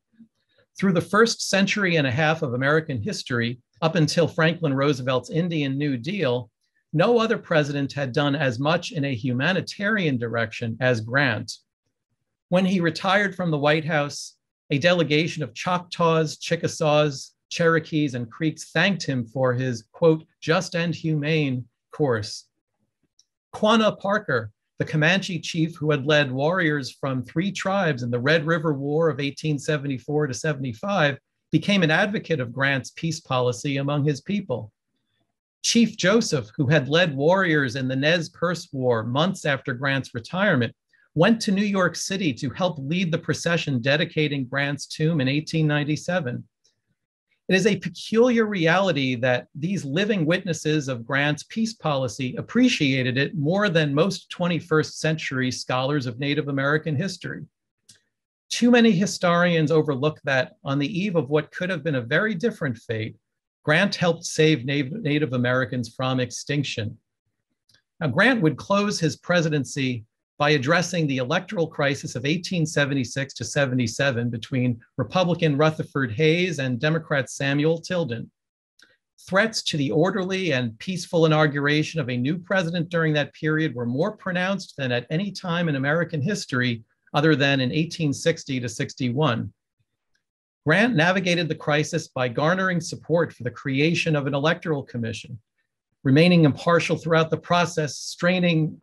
Through the first century and a half of American history, up until Franklin Roosevelt's Indian New Deal, no other president had done as much in a humanitarian direction as Grant. When he retired from the White House, a delegation of Choctaws, Chickasaws, Cherokees, and Creeks thanked him for his, quote, just and humane course. Quanah Parker, the Comanche chief who had led warriors from 3 tribes in the Red River War of 1874 to 75, became an advocate of Grant's peace policy among his people. Chief Joseph, who had led warriors in the Nez Perce War months after Grant's retirement, went to New York City to help lead the procession dedicating Grant's tomb in 1897. It is a peculiar reality that these living witnesses of Grant's peace policy appreciated it more than most 21st century scholars of Native American history. Too many historians overlook that on the eve of what could have been a very different fate, Grant helped save Native Americans from extinction. Now, Grant would close his presidency by addressing the electoral crisis of 1876 to 77 between Republican Rutherford Hayes and Democrat Samuel Tilden. Threats to the orderly and peaceful inauguration of a new president during that period were more pronounced than at any time in American history, other than in 1860 to 61. Grant navigated the crisis by garnering support for the creation of an electoral commission, remaining impartial throughout the process, strengthening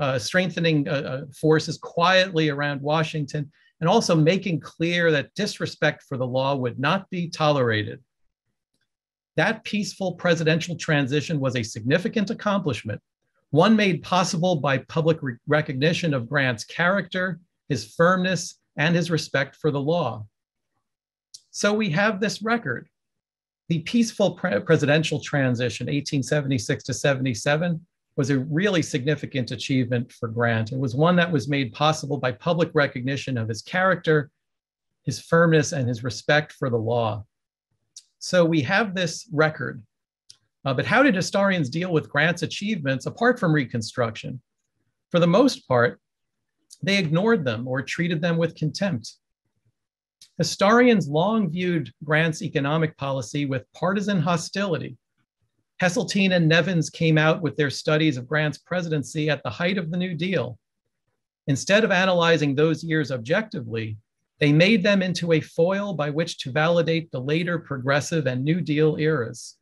forces quietly around Washington, and also making clear that disrespect for the law would not be tolerated. That peaceful presidential transition was a significant accomplishment, one made possible by public recognition of Grant's character, his firmness, and his respect for the law. So we have this record. The peaceful presidential transition, 1876 to 77, was a really significant achievement for Grant. It was one that was made possible by public recognition of his character, his firmness, and his respect for the law. So we have this record. But how did historians deal with Grant's achievements apart from Reconstruction? For the most part, they ignored them or treated them with contempt. Historians long viewed Grant's economic policy with partisan hostility. Heseltine and Nevins came out with their studies of Grant's presidency at the height of the New Deal. Instead of analyzing those years objectively, they made them into a foil by which to validate the later progressive and New Deal eras.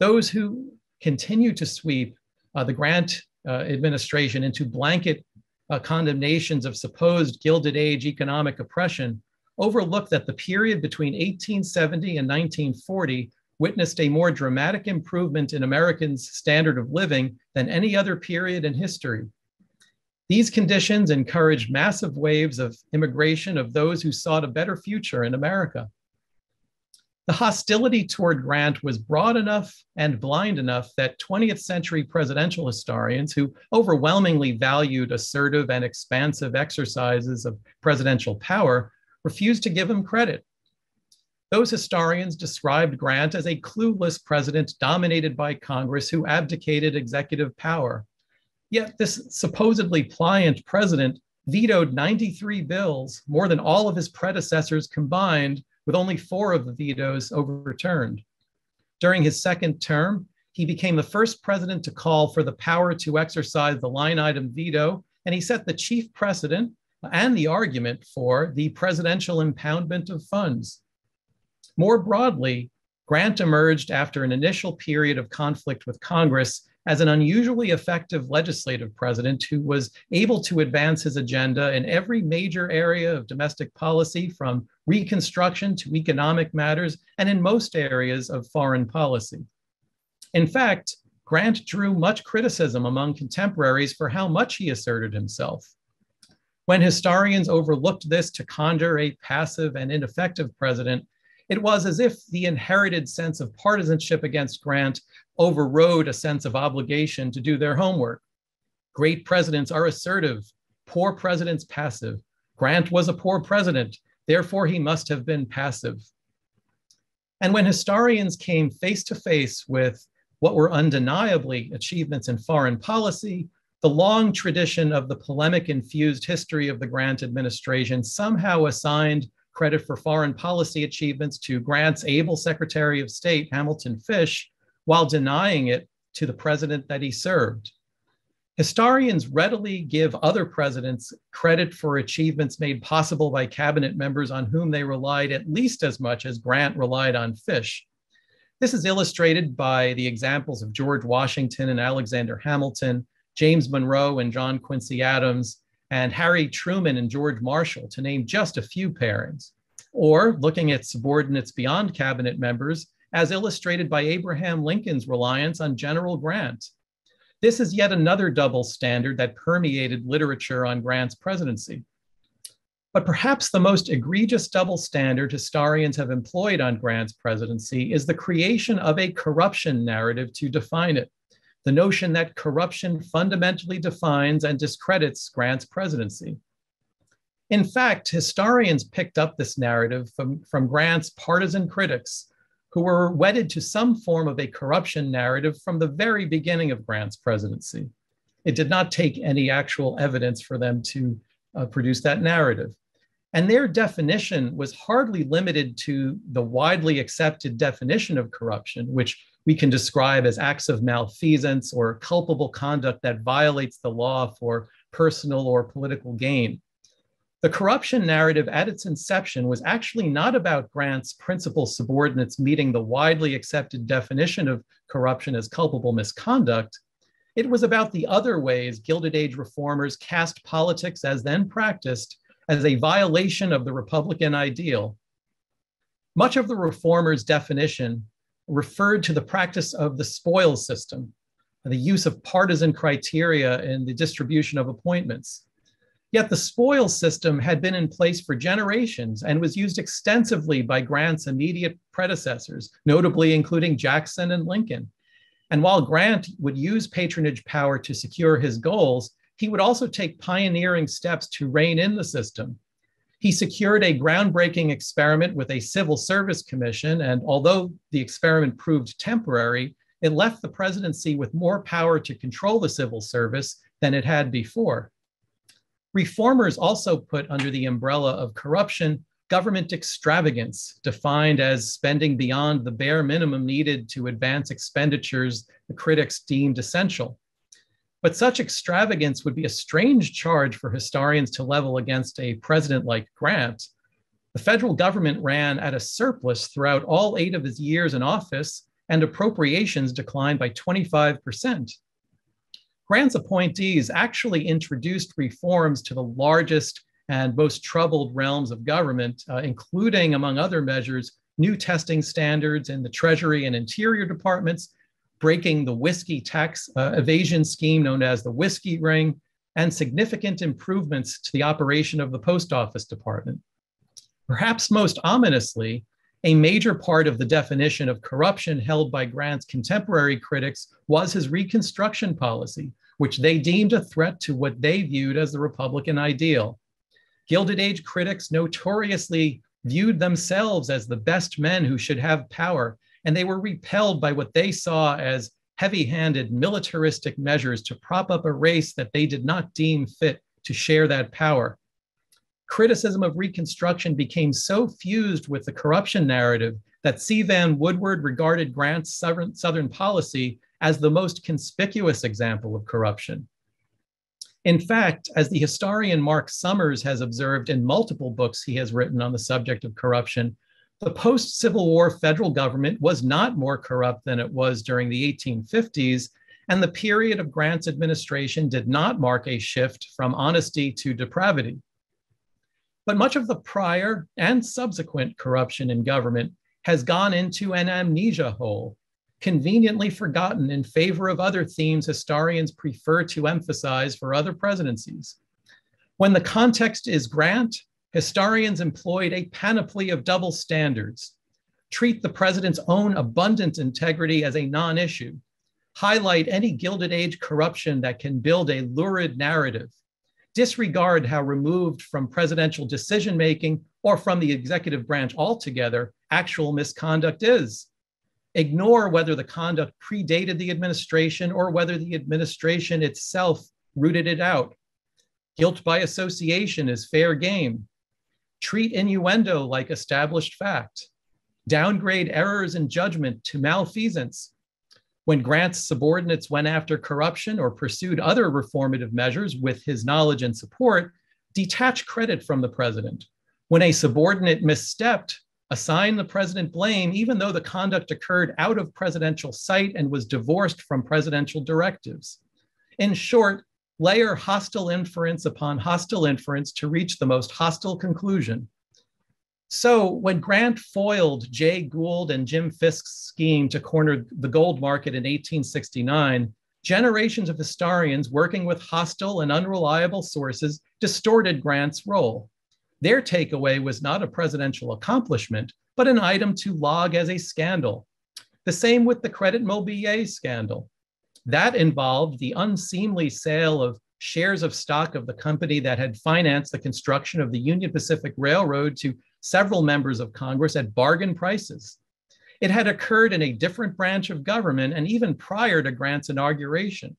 Those who continue to sweep the Grant administration into blanket condemnations of supposed Gilded Age economic oppression overlooked that the period between 1870 and 1940 witnessed a more dramatic improvement in Americans' standard of living than any other period in history. These conditions encouraged massive waves of immigration of those who sought a better future in America. The hostility toward Grant was broad enough and blind enough that 20th century presidential historians who overwhelmingly valued assertive and expansive exercises of presidential power refused to give him credit. Those historians described Grant as a clueless president dominated by Congress who abdicated executive power. Yet this supposedly pliant president vetoed 93 bills, more than all of his predecessors combined, with only 4 of the vetoes overturned. During his second term, he became the first president to call for the power to exercise the line item veto, and he set the chief precedent and the argument for the presidential impoundment of funds. More broadly, Grant emerged after an initial period of conflict with Congress as an unusually effective legislative president who was able to advance his agenda in every major area of domestic policy, from Reconstruction to economic matters, and in most areas of foreign policy. In fact, Grant drew much criticism among contemporaries for how much he asserted himself. When historians overlooked this to conjure a passive and ineffective president, it was as if the inherited sense of partisanship against Grant overrode a sense of obligation to do their homework. Great presidents are assertive, poor presidents passive. Grant was a poor president, therefore he must have been passive. And when historians came face to face with what were undeniably achievements in foreign policy, the long tradition of the polemic-infused history of the Grant administration somehow assigned credit for foreign policy achievements to Grant's able Secretary of State, Hamilton Fish, while denying it to the president that he served. Historians readily give other presidents credit for achievements made possible by cabinet members on whom they relied at least as much as Grant relied on Fish. This is illustrated by the examples of George Washington and Alexander Hamilton, James Monroe and John Quincy Adams, and Harry Truman and George Marshall, to name just a few pairings, or looking at subordinates beyond cabinet members, as illustrated by Abraham Lincoln's reliance on General Grant. This is yet another double standard that permeated literature on Grant's presidency. But perhaps the most egregious double standard historians have employed on Grant's presidency is the creation of a corruption narrative to define it. The notion that corruption fundamentally defines and discredits Grant's presidency. In fact, historians picked up this narrative from Grant's partisan critics, who were wedded to some form of a corruption narrative from the very beginning of Grant's presidency. It did not take any actual evidence for them to produce that narrative. And their definition was hardly limited to the widely accepted definition of corruption, which we can describe as acts of malfeasance or culpable conduct that violates the law for personal or political gain. The corruption narrative at its inception was actually not about Grant's principal subordinates meeting the widely accepted definition of corruption as culpable misconduct. It was about the other ways Gilded Age reformers cast politics as then practiced as a violation of the Republican ideal. Much of the reformers' definition referred to the practice of the spoils system, the use of partisan criteria in the distribution of appointments. Yet the spoils system had been in place for generations and was used extensively by Grant's immediate predecessors, notably including Jackson and Lincoln. And while Grant would use patronage power to secure his goals, he would also take pioneering steps to rein in the system. He secured a groundbreaking experiment with a civil service commission, and although the experiment proved temporary, it left the presidency with more power to control the civil service than it had before. Reformers also put under the umbrella of corruption government extravagance, defined as spending beyond the bare minimum needed to advance expenditures the critics deemed essential. But such extravagance would be a strange charge for historians to level against a president like Grant. The federal government ran at a surplus throughout all 8 of his years in office, and appropriations declined by 25%. Grant's appointees actually introduced reforms to the largest and most troubled realms of government, including, among other measures, new testing standards in the Treasury and Interior Departments, breaking the whiskey tax evasion scheme known as the Whiskey Ring, and significant improvements to the operation of the Post Office Department. Perhaps most ominously, a major part of the definition of corruption held by Grant's contemporary critics was his Reconstruction policy, which they deemed a threat to what they viewed as the Republican ideal. Gilded Age critics notoriously viewed themselves as the best men who should have power, and they were repelled by what they saw as heavy-handed militaristic measures to prop up a race that they did not deem fit to share that power. Criticism of Reconstruction became so fused with the corruption narrative that C. Van Woodward regarded Grant's Southern policy as the most conspicuous example of corruption. In fact, as the historian Mark Summers has observed in multiple books he has written on the subject of corruption, the post-Civil War federal government was not more corrupt than it was during the 1850s, and the period of Grant's administration did not mark a shift from honesty to depravity. But much of the prior and subsequent corruption in government has gone into an amnesia hole, conveniently forgotten in favor of other themes historians prefer to emphasize for other presidencies. When the context is Grant, historians employed a panoply of double standards, treat the president's own abundant integrity as a non-issue, highlight any Gilded Age corruption that can build a lurid narrative, disregard how removed from presidential decision-making or from the executive branch altogether actual misconduct is, ignore whether the conduct predated the administration or whether the administration itself rooted it out. Guilt by association is fair game. Treat innuendo like established fact. Downgrade errors in judgment to malfeasance. When Grant's subordinates went after corruption or pursued other reformative measures with his knowledge and support, detach credit from the president. When a subordinate misstepped, assign the president blame, even though the conduct occurred out of presidential sight and was divorced from presidential directives. In short, layer hostile inference upon hostile inference to reach the most hostile conclusion. So when Grant foiled Jay Gould and Jim Fisk's scheme to corner the gold market in 1869, generations of historians working with hostile and unreliable sources distorted Grant's role. Their takeaway was not a presidential accomplishment, but an item to log as a scandal. The same with the Credit Mobilier scandal. That involved the unseemly sale of shares of stock of the company that had financed the construction of the Union Pacific Railroad to several members of Congress at bargain prices. It had occurred in a different branch of government and even prior to Grant's inauguration.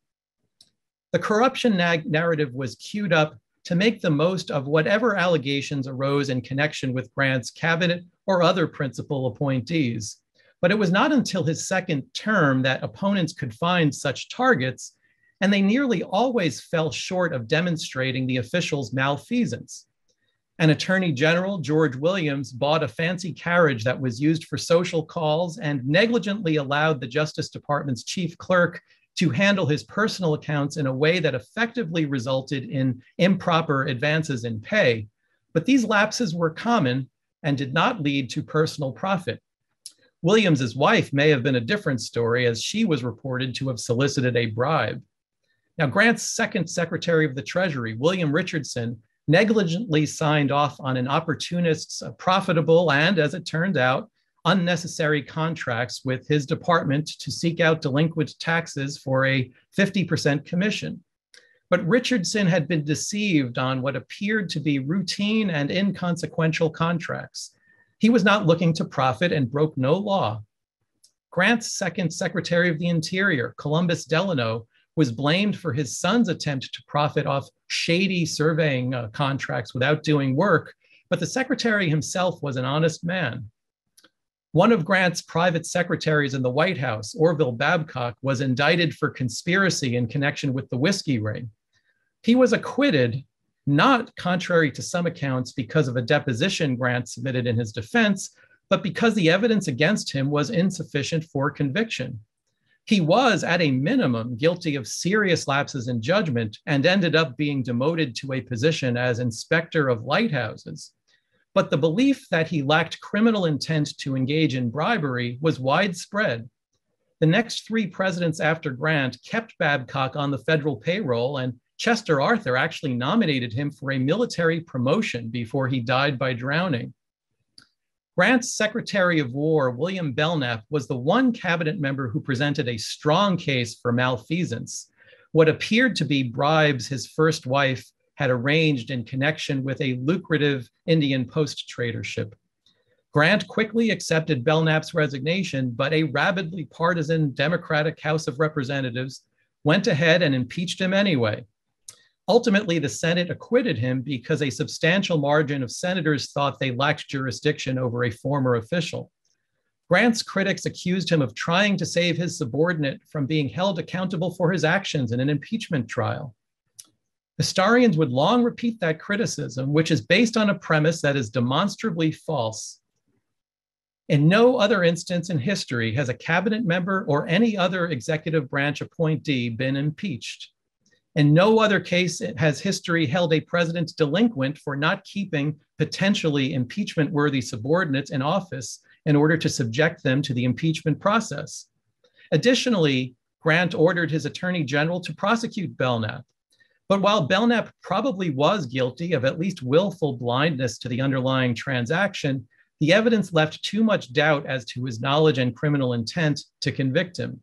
The corruption narrative was queued up to make the most of whatever allegations arose in connection with Grant's cabinet or other principal appointees. But it was not until his second term that opponents could find such targets, and they nearly always fell short of demonstrating the officials' malfeasance. An Attorney General, George Williams, bought a fancy carriage that was used for social calls and negligently allowed the Justice Department's chief clerk to handle his personal accounts in a way that effectively resulted in improper advances in pay. But these lapses were common and did not lead to personal profit. Williams's wife may have been a different story, as she was reported to have solicited a bribe. Now, Grant's second Secretary of the Treasury, William Richardson, negligently signed off on an opportunist's profitable and, as it turned out, unnecessary contracts with his department to seek out delinquent taxes for a 50% commission. But Richardson had been deceived on what appeared to be routine and inconsequential contracts. He was not looking to profit and broke no law. Grant's second Secretary of the Interior, Columbus Delano, was blamed for his son's attempt to profit off shady surveying contracts without doing work, but the secretary himself was an honest man. One of Grant's private secretaries in the White House, Orville Babcock, was indicted for conspiracy in connection with the Whiskey Ring. He was acquitted, not contrary to some accounts because of a deposition Grant submitted in his defense, but because the evidence against him was insufficient for conviction. He was, at a minimum, guilty of serious lapses in judgment and ended up being demoted to a position as inspector of lighthouses. But the belief that he lacked criminal intent to engage in bribery was widespread. The next three presidents after Grant kept Babcock on the federal payroll, and Chester Arthur actually nominated him for a military promotion before he died by drowning. Grant's Secretary of War, William Belknap, was the one cabinet member who presented a strong case for malfeasance. What appeared to be bribes his first wife had arranged in connection with a lucrative Indian post tradership. Grant quickly accepted Belknap's resignation, but a rabidly partisan Democratic House of Representatives went ahead and impeached him anyway. Ultimately, the Senate acquitted him because a substantial margin of senators thought they lacked jurisdiction over a former official. Grant's critics accused him of trying to save his subordinate from being held accountable for his actions in an impeachment trial. Historians would long repeat that criticism, which is based on a premise that is demonstrably false. In no other instance in history has a cabinet member or any other executive branch appointee been impeached. In no other case has history held a president delinquent for not keeping potentially impeachment-worthy subordinates in office in order to subject them to the impeachment process. Additionally, Grant ordered his attorney general to prosecute Belknap. But while Belknap probably was guilty of at least willful blindness to the underlying transaction, the evidence left too much doubt as to his knowledge and criminal intent to convict him.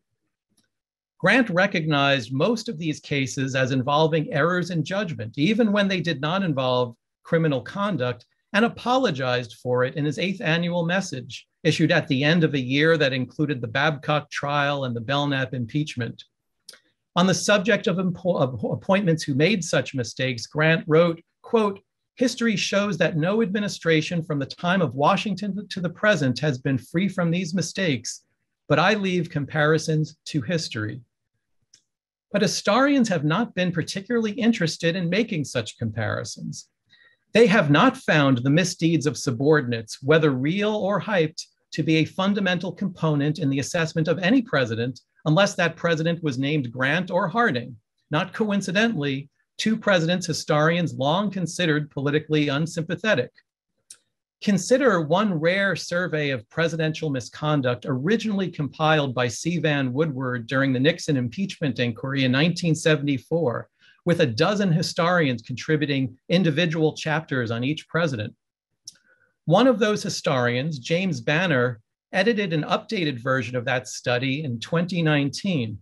Grant recognized most of these cases as involving errors in judgment, even when they did not involve criminal conduct, and apologized for it in his 8th annual message, issued at the end of a year that included the Babcock trial and the Belknap impeachment. On the subject of appointments who made such mistakes, Grant wrote, quote, "History shows that no administration from the time of Washington to the present has been free from these mistakes, but I leave comparisons to history." But historians have not been particularly interested in making such comparisons. They have not found the misdeeds of subordinates, whether real or hyped, to be a fundamental component in the assessment of any president, unless that president was named Grant or Harding. Not coincidentally, two presidents historians long considered politically unsympathetic. Consider one rare survey of presidential misconduct originally compiled by C. Van Woodward during the Nixon impeachment inquiry in 1974, with a dozen historians contributing individual chapters on each president. One of those historians, James Banner, edited an updated version of that study in 2019.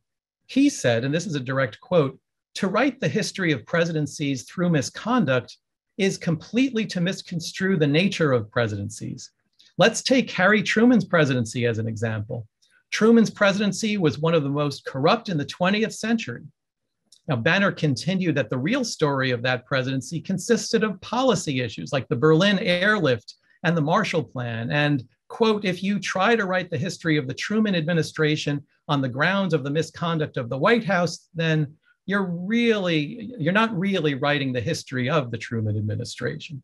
He said, and this is a direct quote, "To write the history of presidencies through misconduct is completely to misconstrue the nature of presidencies. Let's take Harry Truman's presidency as an example. Truman's presidency was one of the most corrupt in the 20th century. Now, Banner continued that the real story of that presidency consisted of policy issues like the Berlin airlift and the Marshall Plan, and quote, if you try to write the history of the Truman administration on the grounds of the misconduct of the White House, then you're not really writing the history of the Truman administration.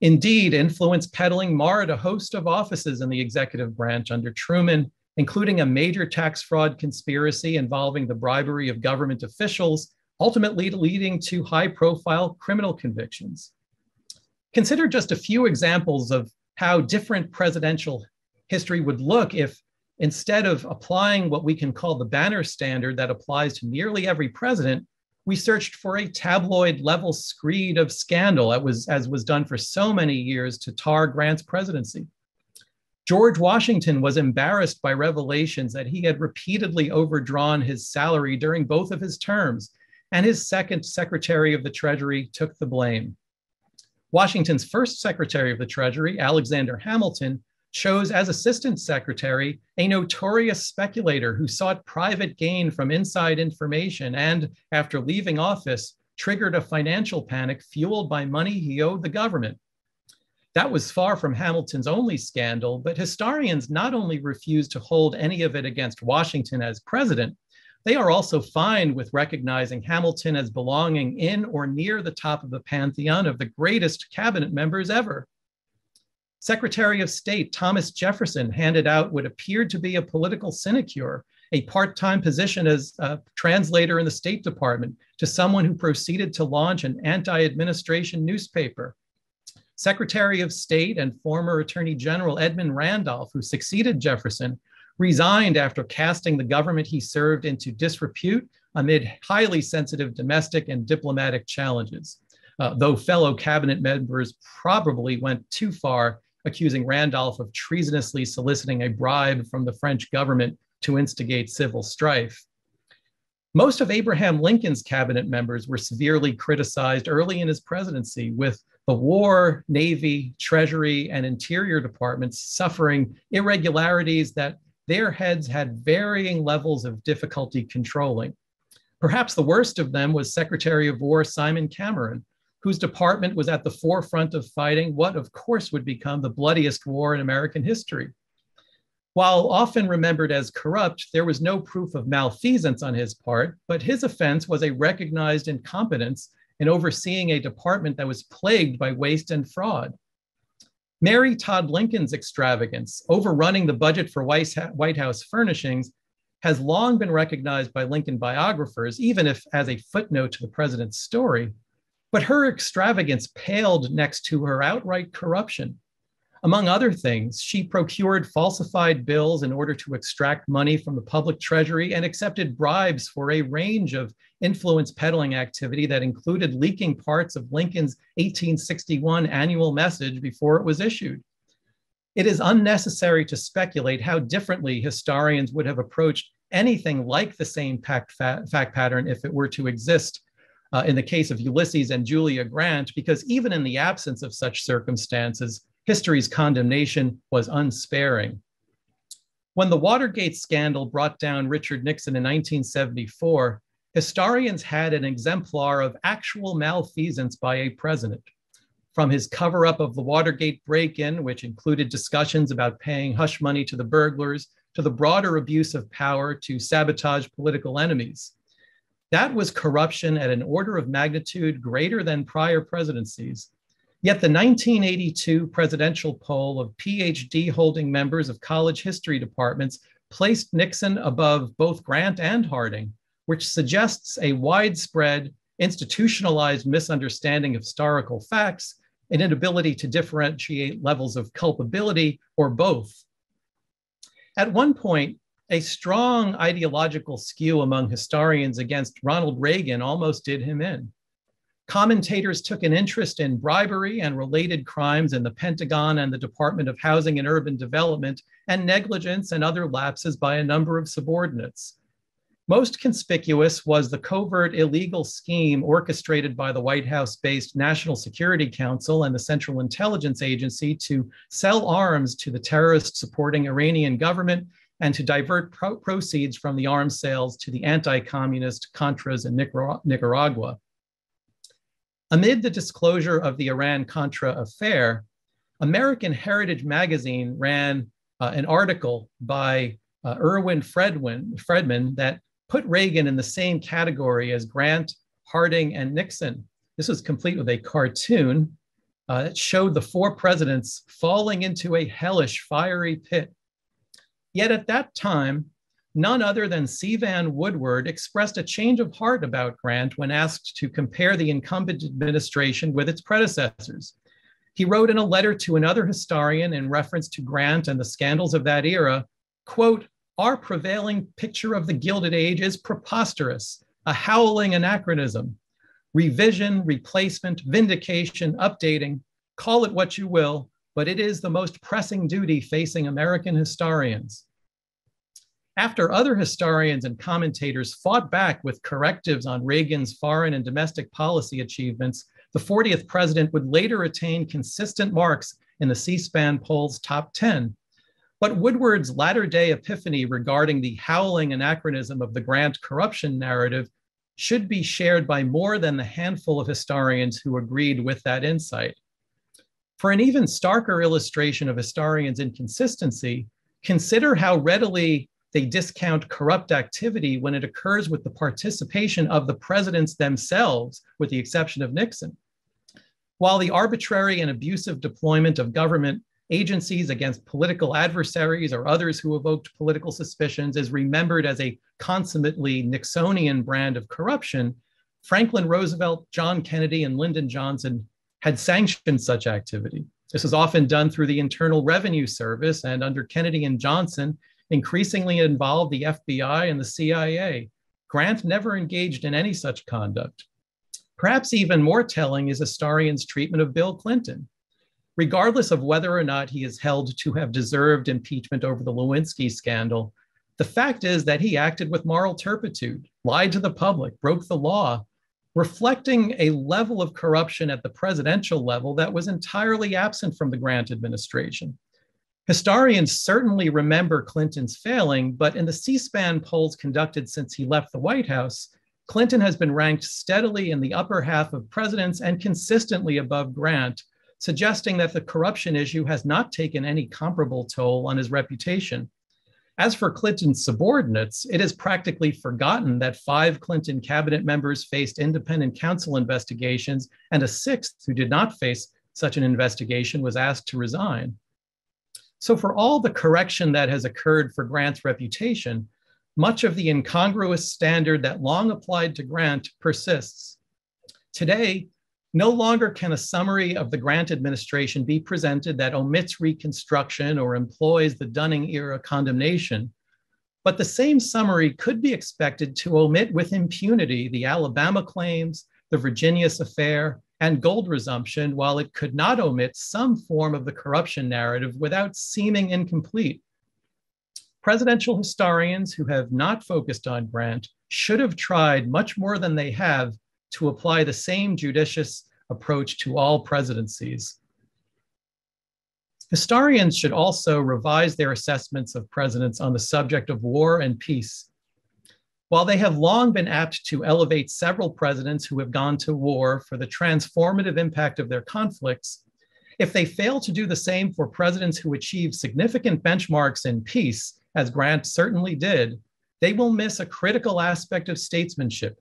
Indeed, influence peddling marred a host of offices in the executive branch under Truman, including a major tax fraud conspiracy involving the bribery of government officials, ultimately leading to high-profile criminal convictions. Consider just a few examples of how different presidential history would look if, instead of applying what we can call the Banner standard that applies to nearly every president, we searched for a tabloid-level screed of scandal, as was done for so many years to tar Grant's presidency. George Washington was embarrassed by revelations that he had repeatedly overdrawn his salary during both of his terms, and his second Secretary of the Treasury took the blame. Washington's first Secretary of the Treasury, Alexander Hamilton, chose as assistant secretary a notorious speculator who sought private gain from inside information and, after leaving office, triggered a financial panic fueled by money he owed the government. That was far from Hamilton's only scandal, but historians not only refuse to hold any of it against Washington as president, they are also fine with recognizing Hamilton as belonging in or near the top of the pantheon of the greatest cabinet members ever. Secretary of State Thomas Jefferson handed out what appeared to be a political sinecure, a part-time position as a translator in the State Department, to someone who proceeded to launch an anti-administration newspaper. Secretary of State and former Attorney General Edmund Randolph, who succeeded Jefferson, resigned after casting the government he served into disrepute amid highly sensitive domestic and diplomatic challenges, though fellow cabinet members probably went too far, accusing Randolph of treasonously soliciting a bribe from the French government to instigate civil strife. Most of Abraham Lincoln's cabinet members were severely criticized early in his presidency, with the War, Navy, Treasury, and Interior departments suffering irregularities that their heads had varying levels of difficulty controlling. Perhaps the worst of them was Secretary of War Simon Cameron, whose department was at the forefront of fighting what, of course, would become the bloodiest war in American history. While often remembered as corrupt, there was no proof of malfeasance on his part, but his offense was a recognized incompetence in overseeing a department that was plagued by waste and fraud. Mary Todd Lincoln's extravagance, overrunning the budget for White House furnishings, has long been recognized by Lincoln biographers, even if as a footnote to the president's story, but her extravagance paled next to her outright corruption. Among other things, she procured falsified bills in order to extract money from the public treasury and accepted bribes for a range of influence peddling activity that included leaking parts of Lincoln's 1861 annual message before it was issued. It is unnecessary to speculate how differently historians would have approached anything like the same fact pattern if it were to exist in the case of Ulysses and Julia Grant, because even in the absence of such circumstances, history's condemnation was unsparing. When the Watergate scandal brought down Richard Nixon in 1974, historians had an exemplar of actual malfeasance by a president. From his cover-up of the Watergate break-in, which included discussions about paying hush money to the burglars, to the broader abuse of power to sabotage political enemies. That was corruption at an order of magnitude greater than prior presidencies. Yet the 1982 presidential poll of PhD-holding members of college history departments placed Nixon above both Grant and Harding, which suggests a widespread, institutionalized misunderstanding of historical facts, an inability to differentiate levels of culpability, or both. At one point, a strong ideological skew among historians against Ronald Reagan almost did him in. Commentators took an interest in bribery and related crimes in the Pentagon and the Department of Housing and Urban Development, and negligence and other lapses by a number of subordinates. Most conspicuous was the covert illegal scheme orchestrated by the White House-based National Security Council and the Central Intelligence Agency to sell arms to the terrorist-supporting Iranian government and to divert proceeds from the arms sales to the anti-communist Contras in Nicaragua. Amid the disclosure of the Iran-Contra affair, American Heritage magazine ran an article by Erwin Fredman that put Reagan in the same category as Grant, Harding, and Nixon. This was complete with a cartoon that showed the four presidents falling into a hellish, fiery pit. Yet at that time, none other than C. Van Woodward expressed a change of heart about Grant when asked to compare the incumbent administration with its predecessors. He wrote in a letter to another historian in reference to Grant and the scandals of that era, quote, "Our prevailing picture of the Gilded Age is preposterous, a howling anachronism. Revision, replacement, vindication, updating, call it what you will, but it is the most pressing duty facing American historians." After other historians and commentators fought back with correctives on Reagan's foreign and domestic policy achievements, the 40th president would later attain consistent marks in the C-SPAN poll's top 10. But Woodward's latter-day epiphany regarding the howling anachronism of the Grant corruption narrative should be shared by more than the handful of historians who agreed with that insight. For an even starker illustration of historians' inconsistency, consider how readily they discount corrupt activity when it occurs with the participation of the presidents themselves, with the exception of Nixon. While the arbitrary and abusive deployment of government agencies against political adversaries or others who evoked political suspicions is remembered as a consummately Nixonian brand of corruption, Franklin Roosevelt, John Kennedy, and Lyndon Johnson had sanctioned such activity. This was often done through the Internal Revenue Service, and under Kennedy and Johnson, increasingly involved the FBI and the CIA. Grant never engaged in any such conduct. Perhaps even more telling is historians' treatment of Bill Clinton. Regardless of whether or not he is held to have deserved impeachment over the Lewinsky scandal, the fact is that he acted with moral turpitude, lied to the public, broke the law, reflecting a level of corruption at the presidential level that was entirely absent from the Grant administration. Historians certainly remember Clinton's failing, but in the C-SPAN polls conducted since he left the White House, Clinton has been ranked steadily in the upper half of presidents and consistently above Grant, suggesting that the corruption issue has not taken any comparable toll on his reputation. As for Clinton's subordinates, it is practically forgotten that 5 Clinton cabinet members faced independent counsel investigations, and a 6th who did not face such an investigation was asked to resign. So for all the correction that has occurred for Grant's reputation, much of the incongruous standard that long applied to Grant persists. Today, no longer can a summary of the Grant administration be presented that omits Reconstruction or employs the Dunning-era condemnation, but the same summary could be expected to omit with impunity the Alabama claims, the Virginius Affair, and gold resumption, while it could not omit some form of the corruption narrative without seeming incomplete. Presidential historians who have not focused on Grant should have tried much more than they have to apply the same judicious approach to all presidencies. Historians should also revise their assessments of presidents on the subject of war and peace. While they have long been apt to elevate several presidents who have gone to war for the transformative impact of their conflicts, if they fail to do the same for presidents who achieve significant benchmarks in peace, as Grant certainly did, they will miss a critical aspect of statesmanship,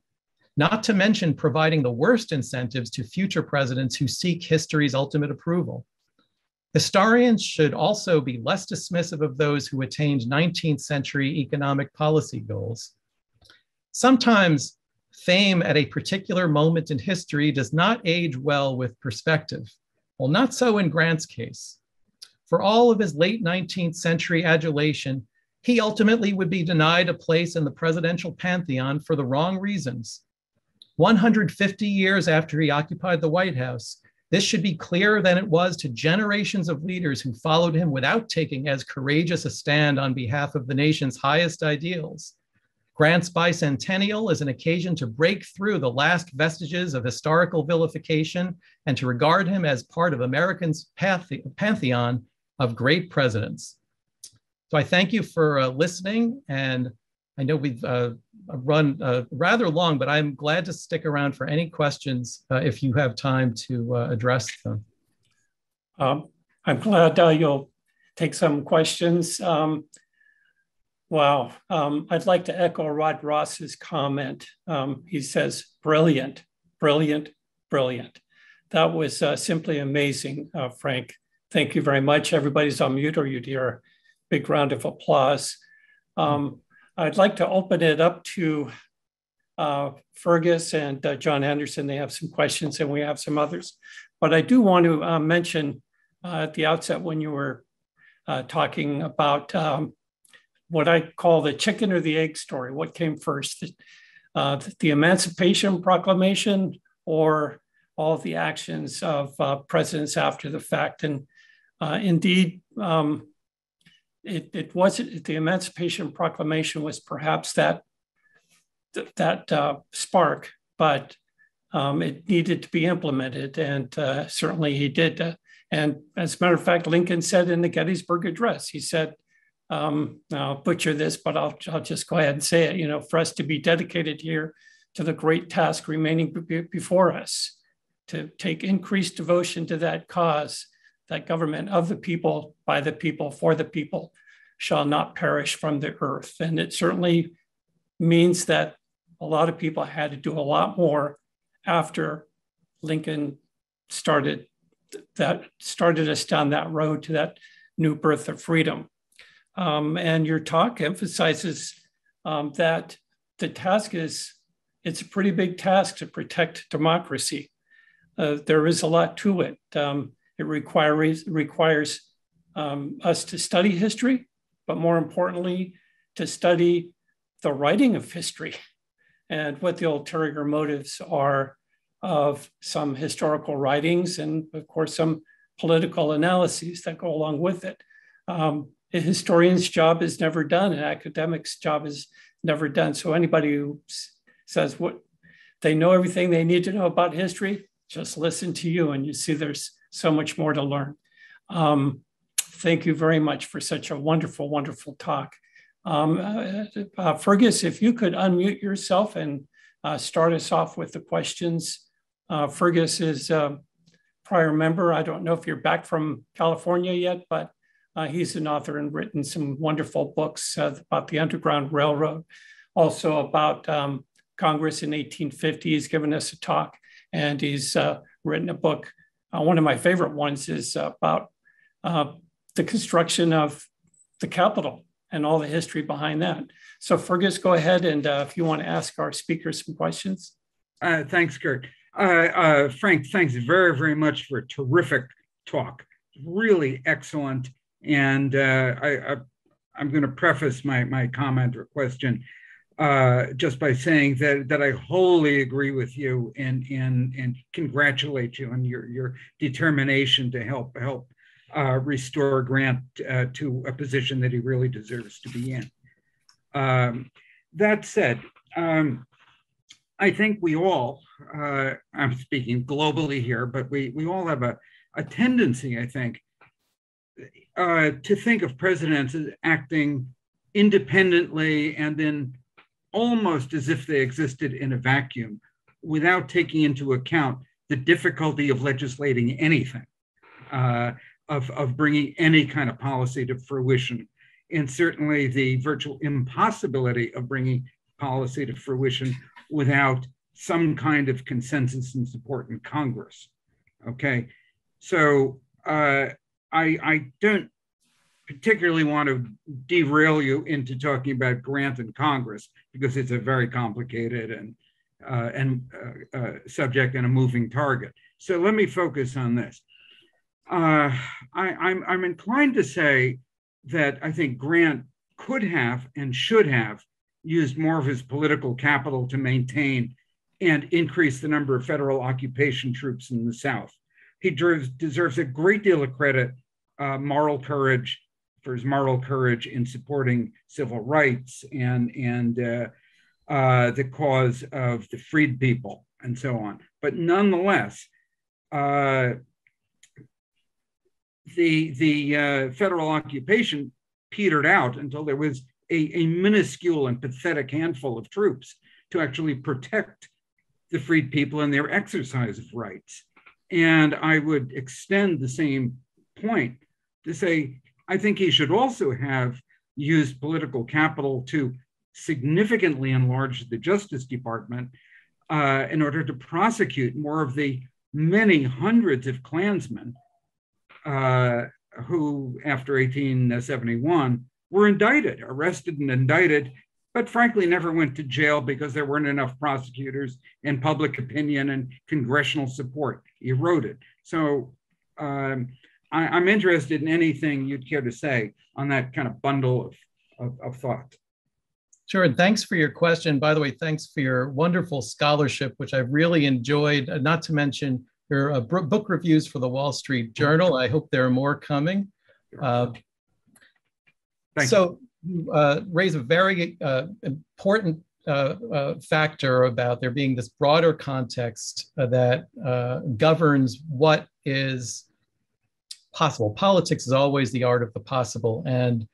not to mention providing the worst incentives to future presidents who seek history's ultimate approval. Historians should also be less dismissive of those who attained 19th century economic policy goals. Sometimes fame at a particular moment in history does not age well with perspective. Well, not so in Grant's case. For all of his late 19th century adulation, he ultimately would be denied a place in the presidential pantheon for the wrong reasons. 150 years after he occupied the White House, this should be clearer than it was to generations of leaders who followed him without taking as courageous a stand on behalf of the nation's highest ideals. Grant's bicentennial is an occasion to break through the last vestiges of historical vilification and to regard him as part of America's pantheon of great presidents. So I thank you for listening, and I know we've run rather long, but I'm glad to stick around for any questions if you have time to address them. I'm glad you'll take some questions. Wow, I'd like to echo Rod Ross's comment. He says, brilliant, brilliant, brilliant. That was simply amazing, Frank. Thank you very much. Everybody's on mute or you'd hear a big round of applause. I'd like to open it up to Fergus and John Anderson. They have some questions and we have some others. But I do want to mention at the outset when you were talking about what I call the chicken or the egg story, what came first, the Emancipation Proclamation or all the actions of presidents after the fact. And indeed, it wasn't, the Emancipation Proclamation was perhaps that spark, but it needed to be implemented, and certainly he did. And as a matter of fact, Lincoln said in the Gettysburg Address, he said, I'll butcher this, but I'll just go ahead and say it, you know, for us to be dedicated here to the great task remaining before us, to take increased devotion to that cause, that government of the people, by the people, for the people, shall not perish from the earth. And it certainly means that a lot of people had to do a lot more after Lincoln started us down that road to that new birth of freedom. And your talk emphasizes that the task it's a pretty big task to protect democracy. There is a lot to it. It requires us to study history, but more importantly, to study the writing of history and what the ulterior motives are of some historical writings and, of course, some political analyses that go along with it. A historian's job is never done. An academic's job is never done. So anybody who says what they know everything they need to know about history, just listen to you and you see there's so much more to learn. Thank you very much for such a wonderful, wonderful talk. Fergus, if you could unmute yourself and start us off with the questions. Fergus is a prior member. I don't know if you're back from California yet, but He's an author and written some wonderful books about the Underground Railroad, also about Congress in 1850. He's given us a talk, and he's written a book. One of my favorite ones is about the construction of the Capitol and all the history behind that. So Fergus, go ahead, and if you want to ask our speakers some questions. Thanks, Kirk. Frank, thanks very, very much for a terrific talk. Really excellent. And I'm going to preface my comment or question just by saying that I wholly agree with you and congratulate you on your determination to help restore Grant to a position that he really deserves to be in. That said, I think we all, I'm speaking globally here, but we all have a tendency, I think, to think of presidents as acting independently and then almost as if they existed in a vacuum without taking into account the difficulty of legislating anything, of bringing any kind of policy to fruition, and certainly the virtual impossibility of bringing policy to fruition without some kind of consensus and support in Congress. Okay, so I don't particularly want to derail you into talking about Grant and Congress, because it's a very complicated and subject and a moving target. So let me focus on this. I'm inclined to say that I think Grant could have and should have used more of his political capital to maintain and increase the number of federal occupation troops in the South. He deserves a great deal of credit, for his moral courage in supporting civil rights and the cause of the freed people and so on. But nonetheless, the federal occupation petered out until there was a minuscule and pathetic handful of troops to actually protect the freed people in their exercise of rights. And I would extend the same point to say, I think he should also have used political capital to significantly enlarge the Justice Department in order to prosecute more of the many hundreds of Klansmen who, after 1871, were arrested and indicted, but frankly never went to jail because there weren't enough prosecutors, and public opinion and congressional support eroded. So I'm interested in anything you'd care to say on that kind of bundle of thought. Sure, and thanks for your question. By the way, thanks for your wonderful scholarship, which I've really enjoyed, not to mention your book reviews for the Wall Street Journal. I hope there are more coming. So you raise a very important factor about there being this broader context that governs what is possible. Politics is always the art of the possible, and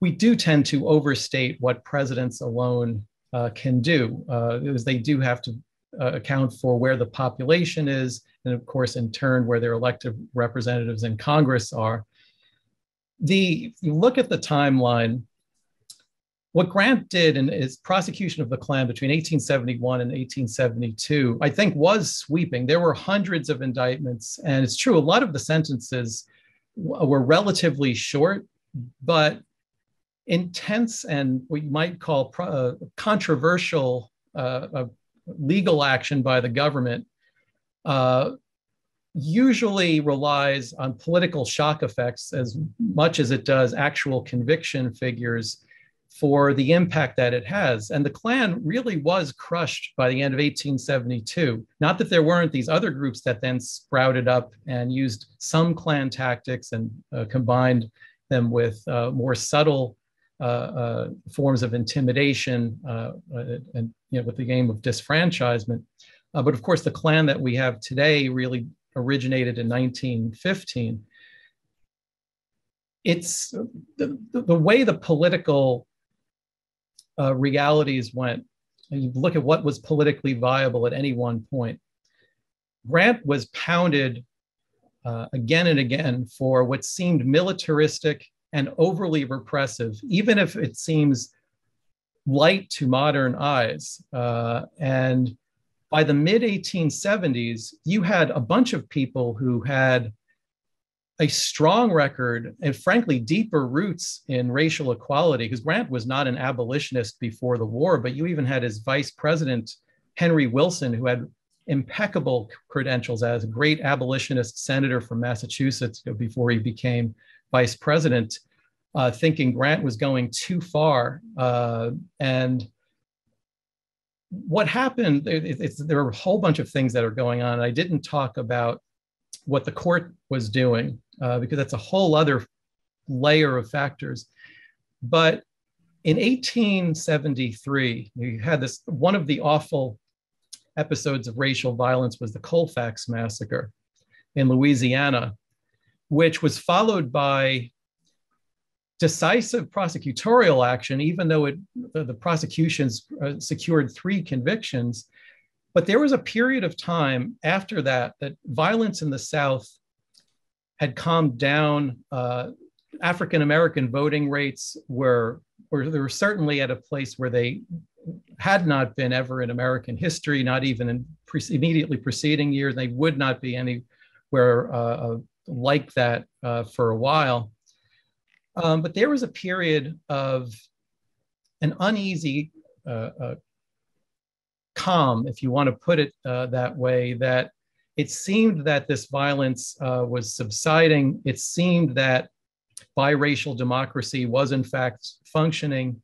we do tend to overstate what presidents alone can do, because they do have to account for where the population is, and of course, in turn, where their elected representatives in Congress are. If you look at the timeline, what Grant did in his prosecution of the Klan between 1871 and 1872, I think, was sweeping. There were hundreds of indictments, and it's true, a lot of the sentences were relatively short, but intense and what you might call controversial legal action by the government usually relies on political shock effects as much as it does actual conviction figures for the impact that it has. And the Klan really was crushed by the end of 1872. Not that there weren't these other groups that then sprouted up and used some Klan tactics and combined them with more subtle forms of intimidation and with the game of disfranchisement. But of course, the Klan that we have today really originated in 1915. It's the way the political realities went, and you look at what was politically viable at any one point. Grant was pounded again and again for what seemed militaristic and overly repressive, even if it seems light to modern eyes. And by the mid-1870s, you had a bunch of people who had a strong record and frankly deeper roots in racial equality, because Grant was not an abolitionist before the war, but you even had his vice president, Henry Wilson, who had impeccable credentials as a great abolitionist senator from Massachusetts before he became vice president, thinking Grant was going too far. And what happened, there are a whole bunch of things that are going on. I didn't talk about what the court was doing, because that's a whole other layer of factors. But in 1873, you had this, one of the awful episodes of racial violence was the Colfax Massacre in Louisiana, which was followed by decisive prosecutorial action, even though the prosecutions secured 3 convictions. But there was a period of time after that that violence in the South had calmed down. African-American voting rates were certainly at a place where they had not been ever in American history, not even in immediately preceding years. They would not be anywhere like that for a while. But there was a period of an uneasy calm, if you want to put it that way, that it seemed that this violence was subsiding. It seemed that biracial democracy was in fact functioning.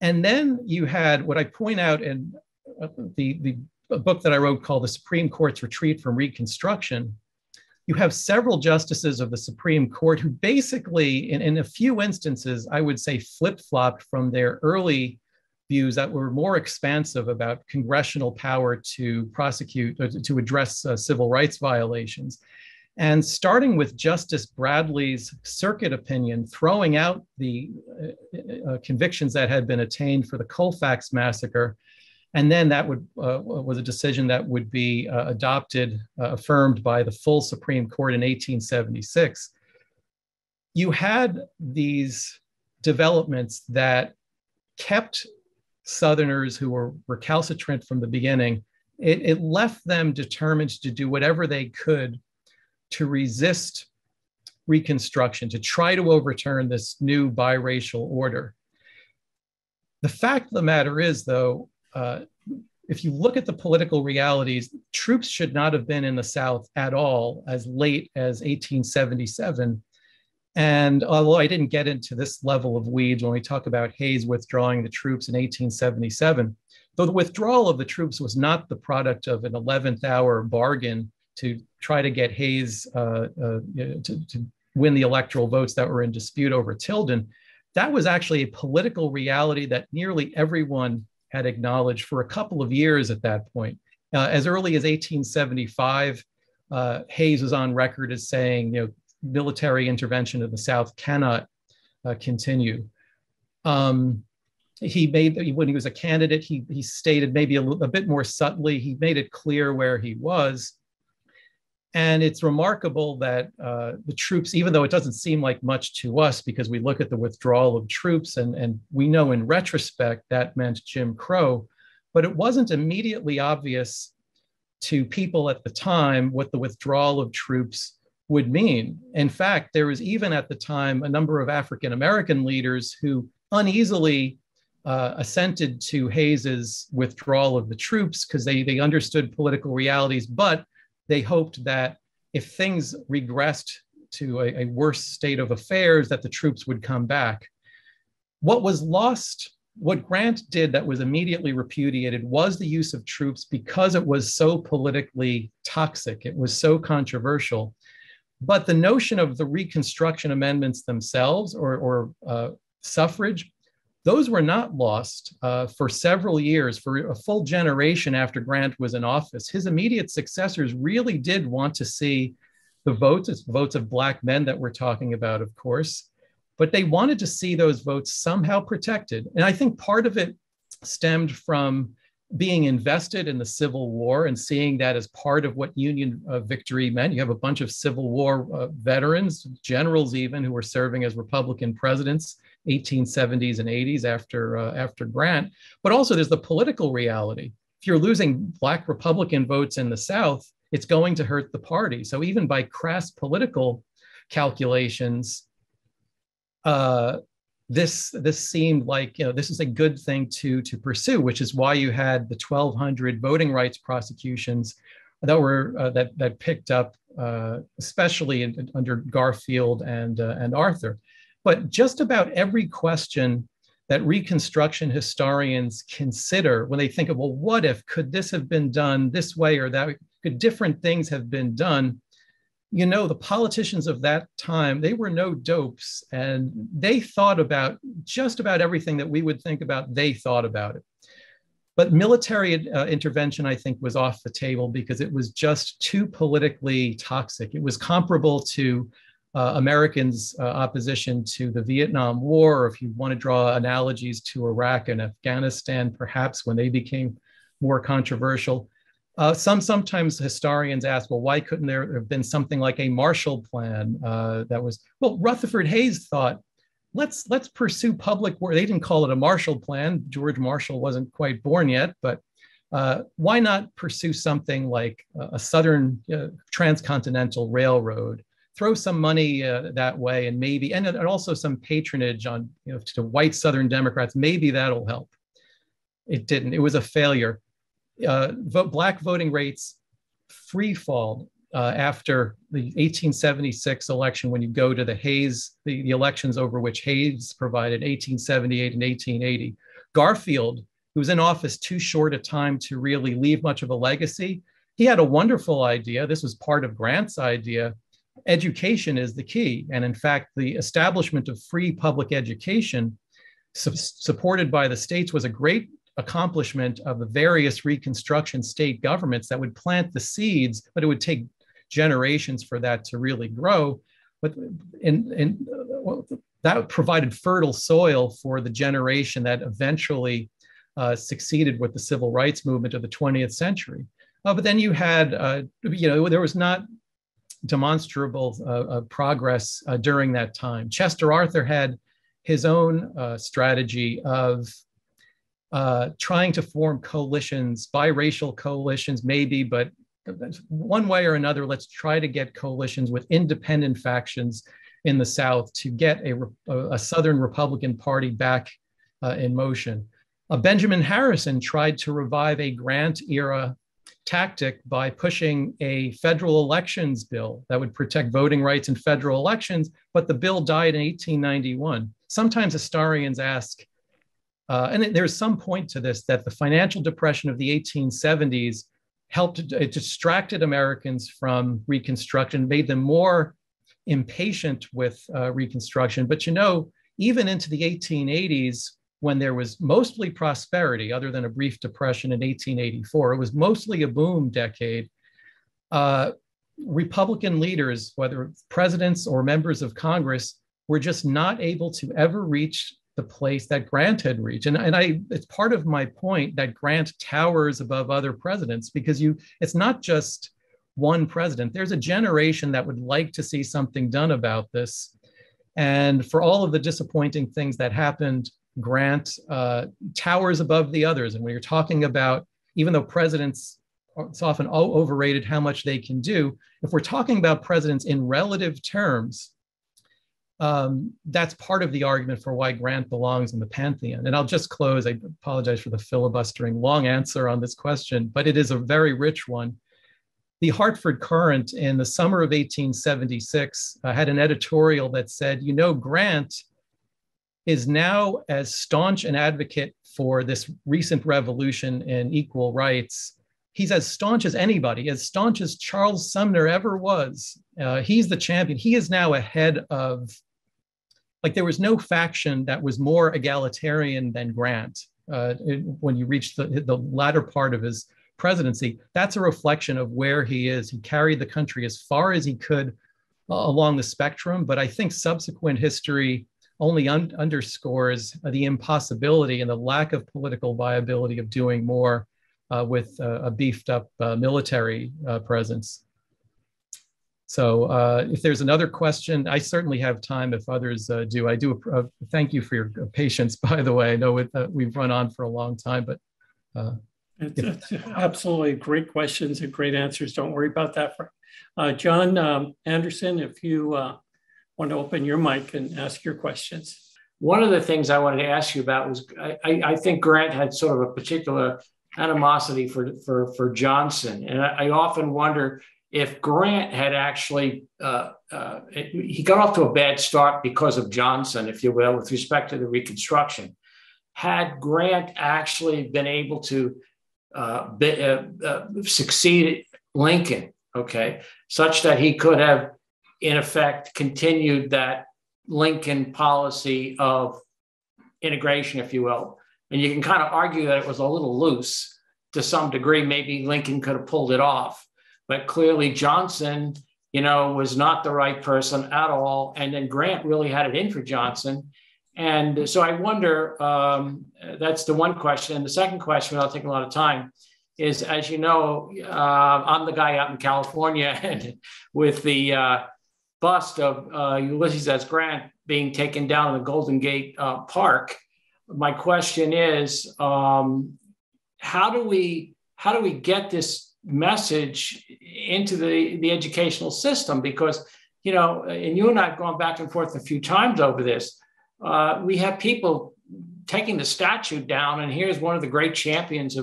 And then you had what I point out in the book that I wrote called The Supreme Court's Retreat from Reconstruction. You have several justices of the Supreme Court who basically, in a few instances, I would say flip-flopped from their early views that were more expansive about congressional power to prosecute, to address civil rights violations. And starting with Justice Bradley's circuit opinion, throwing out the convictions that had been attained for the Colfax Massacre, and then that was a decision that would be adopted, affirmed by the full Supreme Court in 1876. You had these developments that kept Southerners who were recalcitrant from the beginning. It left them determined to do whatever they could to resist Reconstruction, to try to overturn this new biracial order. The fact of the matter is, though, if you look at the political realities, troops should not have been in the South at all as late as 1877. And although I didn't get into this level of weeds when we talk about Hayes withdrawing the troops in 1877, though the withdrawal of the troops was not the product of an 11th hour bargain to try to get Hayes to win the electoral votes that were in dispute over Tilden. That was actually a political reality that nearly everyone had acknowledged for a couple of years at that point. As early as 1875, Hayes was on record as saying, you know, military intervention in the South cannot continue. He made, when he was a candidate, he stated maybe a bit more subtly, he made it clear where he was. And it's remarkable that the troops, even though it doesn't seem like much to us because we look at the withdrawal of troops and we know in retrospect that meant Jim Crow, but it wasn't immediately obvious to people at the time what the withdrawal of troops would mean. In fact, there was even at the time a number of African-American leaders who uneasily assented to Hayes's withdrawal of the troops because they understood political realities, but they hoped that if things regressed to a worse state of affairs, that the troops would come back. What was lost, what Grant did that was immediately repudiated was the use of troops because it was so politically toxic. It was so controversial. But the notion of the Reconstruction amendments themselves or suffrage, those were not lost for several years, for a full generation after Grant was in office. His immediate successors really did want to see the votes, it's votes of Black men that we're talking about, of course, but they wanted to see those votes somehow protected. And I think part of it stemmed from being invested in the Civil War and seeing that as part of what Union victory meant. You have a bunch of Civil War veterans, generals even, who were serving as Republican presidents, 1870s and 80s after Grant. But also there's the political reality. If you're losing Black Republican votes in the South, it's going to hurt the party. So even by crass political calculations, this seemed like, you know, this is a good thing to pursue, which is why you had the 1,200 voting rights prosecutions that were that picked up, especially under Garfield and Arthur. But just about every question that Reconstruction historians consider when they think of, well, what if, could this have been done this way or that? Could different things have been done? You know, the politicians of that time, they were no dopes, and they thought about just about everything that we would think about, they thought about it. But military intervention, I think, was off the table because it was just too politically toxic. It was comparable to Americans' opposition to the Vietnam War, or if you want to draw analogies to Iraq and Afghanistan, perhaps when they became more controversial. Sometimes historians ask, well, why couldn't there have been something like a Marshall Plan that was, well, Rutherford Hayes thought, let's pursue public war. They didn't call it a Marshall Plan. George Marshall wasn't quite born yet, but why not pursue something like a Southern transcontinental railroad? Throw some money that way, and maybe, and also some patronage on, you know, to white Southern Democrats. Maybe that'll help. It didn't. It was a failure. Black voting rates free-falled after the 1876 election, when you go to the Hayes, the elections over which Hayes provided, 1878 and 1880. Garfield, who was in office too short a time to really leave much of a legacy, he had a wonderful idea. This was part of Grant's idea. Education is the key. And in fact, the establishment of free public education supported by the states was a great accomplishment of the various Reconstruction state governments that would plant the seeds, but it would take generations for that to really grow. But that provided fertile soil for the generation that eventually succeeded with the civil rights movement of the 20th century. But then you had, you know, there was not demonstrable progress during that time. Chester Arthur had his own strategy of trying to form coalitions, biracial coalitions, maybe, but one way or another, let's try to get coalitions with independent factions in the South to get a Southern Republican Party back in motion. Benjamin Harrison tried to revive a Grant-era tactic by pushing a federal elections bill that would protect voting rights in federal elections, but the bill died in 1891. Sometimes historians ask, and there's some point to this, that the financial depression of the 1870s helped, it distracted Americans from Reconstruction, made them more impatient with Reconstruction. But you know, even into the 1880s, when there was mostly prosperity, other than a brief depression in 1884, it was mostly a boom decade. Republican leaders, whether presidents or members of Congress, were just not able to ever reach the place that Grant had reached. And it's part of my point that Grant towers above other presidents, because it's not just one president. There's a generation that would like to see something done about this. And for all of the disappointing things that happened, Grant towers above the others. And when you're talking about, even though presidents, it's often overrated how much they can do, if we're talking about presidents in relative terms, that's part of the argument for why Grant belongs in the pantheon. And I'll just close. I apologize for the filibustering long answer on this question, but it is a very rich one. The Hartford Courant in the summer of 1876 had an editorial that said, you know, Grant is now as staunch an advocate for this recent revolution in equal rights. He's as staunch as anybody, as staunch as Charles Sumner ever was. He's the champion. He is now ahead of, like, there was no faction that was more egalitarian than Grant when you reach the latter part of his presidency. That's a reflection of where he is. He carried the country as far as he could along the spectrum, but I think subsequent history only underscores the impossibility and the lack of political viability of doing more with a beefed up military presence. So if there's another question, I certainly have time if others do. I do thank you for your patience, by the way. I know we've run on for a long time, but. It's absolutely great questions and great answers. Don't worry about that. John Anderson, if you want to open your mic and ask your questions. One of the things I wanted to ask you about was, I think Grant had sort of a particular animosity for Johnson. And I often wonder if Grant had actually, he got off to a bad start because of Johnson, if you will, with respect to the Reconstruction. Had Grant actually been able to succeed Lincoln, okay, such that he could have, in effect, continued that Lincoln policy of integration, if you will. And you can kind of argue that it was a little loose to some degree. Maybe Lincoln could have pulled it off, but clearly Johnson, you know, was not the right person at all. And then Grant really had it in for Johnson. And so I wonder, that's the one question. And the second question, I'll take a lot of time, is, as you know, I'm the guy out in California and with the bust of Ulysses S. Grant being taken down in the Golden Gate Park. My question is, how do we get this message into the educational system? Because, you know, and you and I have gone back and forth a few times over this. We have people taking the statue down, and here's one of the great champions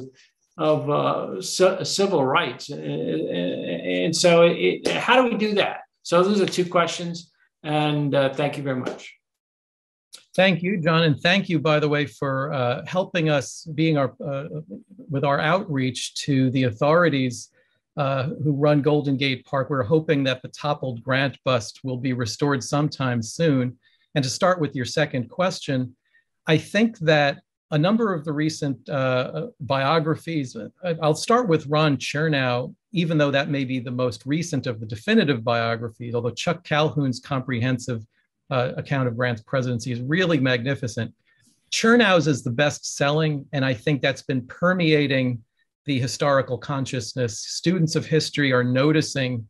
of civil rights. And so how do we do that? So those are two questions, and thank you very much. Thank you, John, and thank you, by the way, for helping us being with our outreach to the authorities who run Golden Gate Park. We're hoping that the toppled Grant bust will be restored sometime soon. And to start with your second question, I think that a number of the recent biographies, I'll start with Ron Chernow, even though that may be the most recent of the definitive biographies, although Chuck Calhoun's comprehensive account of Grant's presidency is really magnificent. Chernow's is the best-selling, and I think that's been permeating the historical consciousness. Students of history are noticing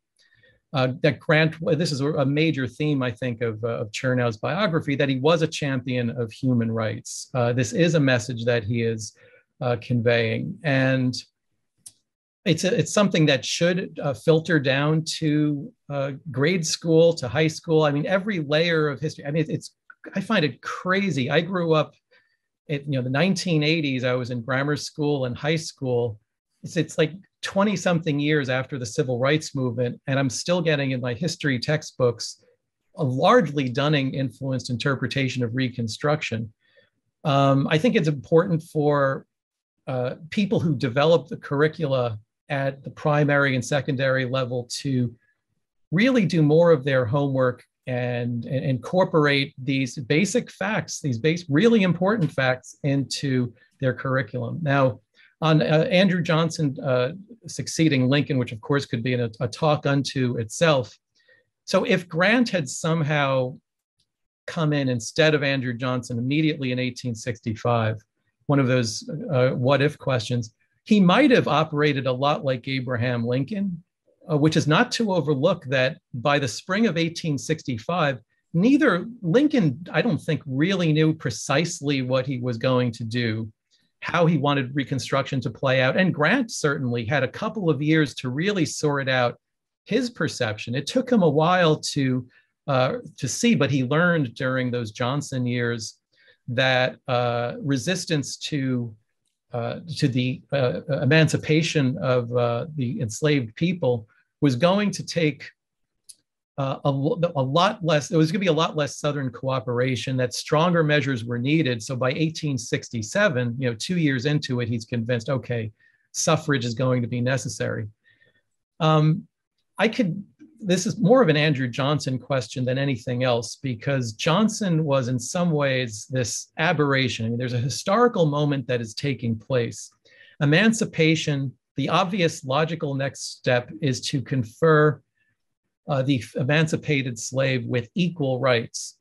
that Grant, this is a major theme, I think, of Chernow's biography, that he was a champion of human rights. This is a message that he is conveying. And it's something that should filter down to grade school, to high school. I mean, every layer of history. I mean, I find it crazy. I grew up the 1980s. I was in grammar school and high school. It's like 20 something years after the civil rights movement, and I'm still getting in my history textbooks a largely Dunning influenced interpretation of Reconstruction. I think it's important for people who develop the curricula at the primary and secondary level to really do more of their homework and incorporate these basic facts, these really important facts into their curriculum. Now, on Andrew Johnson succeeding Lincoln, which of course could be in a talk unto itself. So if Grant had somehow come in instead of Andrew Johnson immediately in 1865, one of those what if questions, he might have operated a lot like Abraham Lincoln, which is not to overlook that by the spring of 1865, neither Lincoln, I don't think, really knew precisely what he was going to do, how he wanted Reconstruction to play out. And Grant certainly had a couple of years to really sort out his perception. It took him a while to see, but he learned during those Johnson years that resistance to the emancipation of the enslaved people was going to take a lot less, there was going to be a lot less Southern cooperation, that stronger measures were needed. So by 1867, 2 years into it, he's convinced, okay, suffrage is going to be necessary. This is more of an Andrew Johnson question than anything else, because Johnson was in some ways this aberration. I mean, there's a historical moment that is taking place. Emancipation, the obvious logical next step is to confer the emancipated slave with equal rights,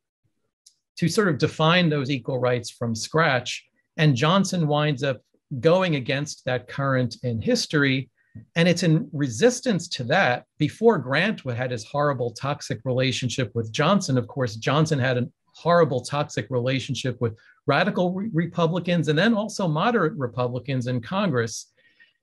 to sort of define those equal rights from scratch. And Johnson winds up going against that current in history. And it's in resistance to that. Before Grant had his horrible toxic relationship with Johnson, of course, Johnson had a horrible toxic relationship with radical Republicans and then also moderate Republicans in Congress.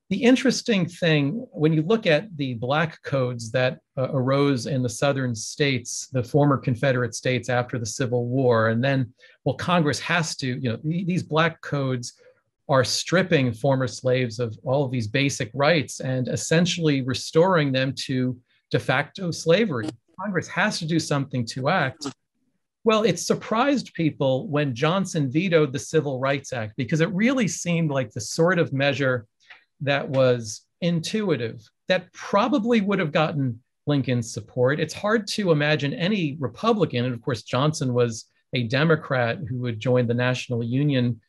The interesting thing, when you look at the black codes that arose in the southern states, the former Confederate states after the Civil War, and then, well, Congress has to, you know, these black codes are stripping former slaves of all of these basic rights and essentially restoring them to de facto slavery. Congress has to do something to act. Well, it surprised people when Johnson vetoed the Civil Rights Act, because it really seemed like the sort of measure that was intuitive, that probably would have gotten Lincoln's support. It's hard to imagine any Republican, and of course, Johnson was a Democrat who would join the National Union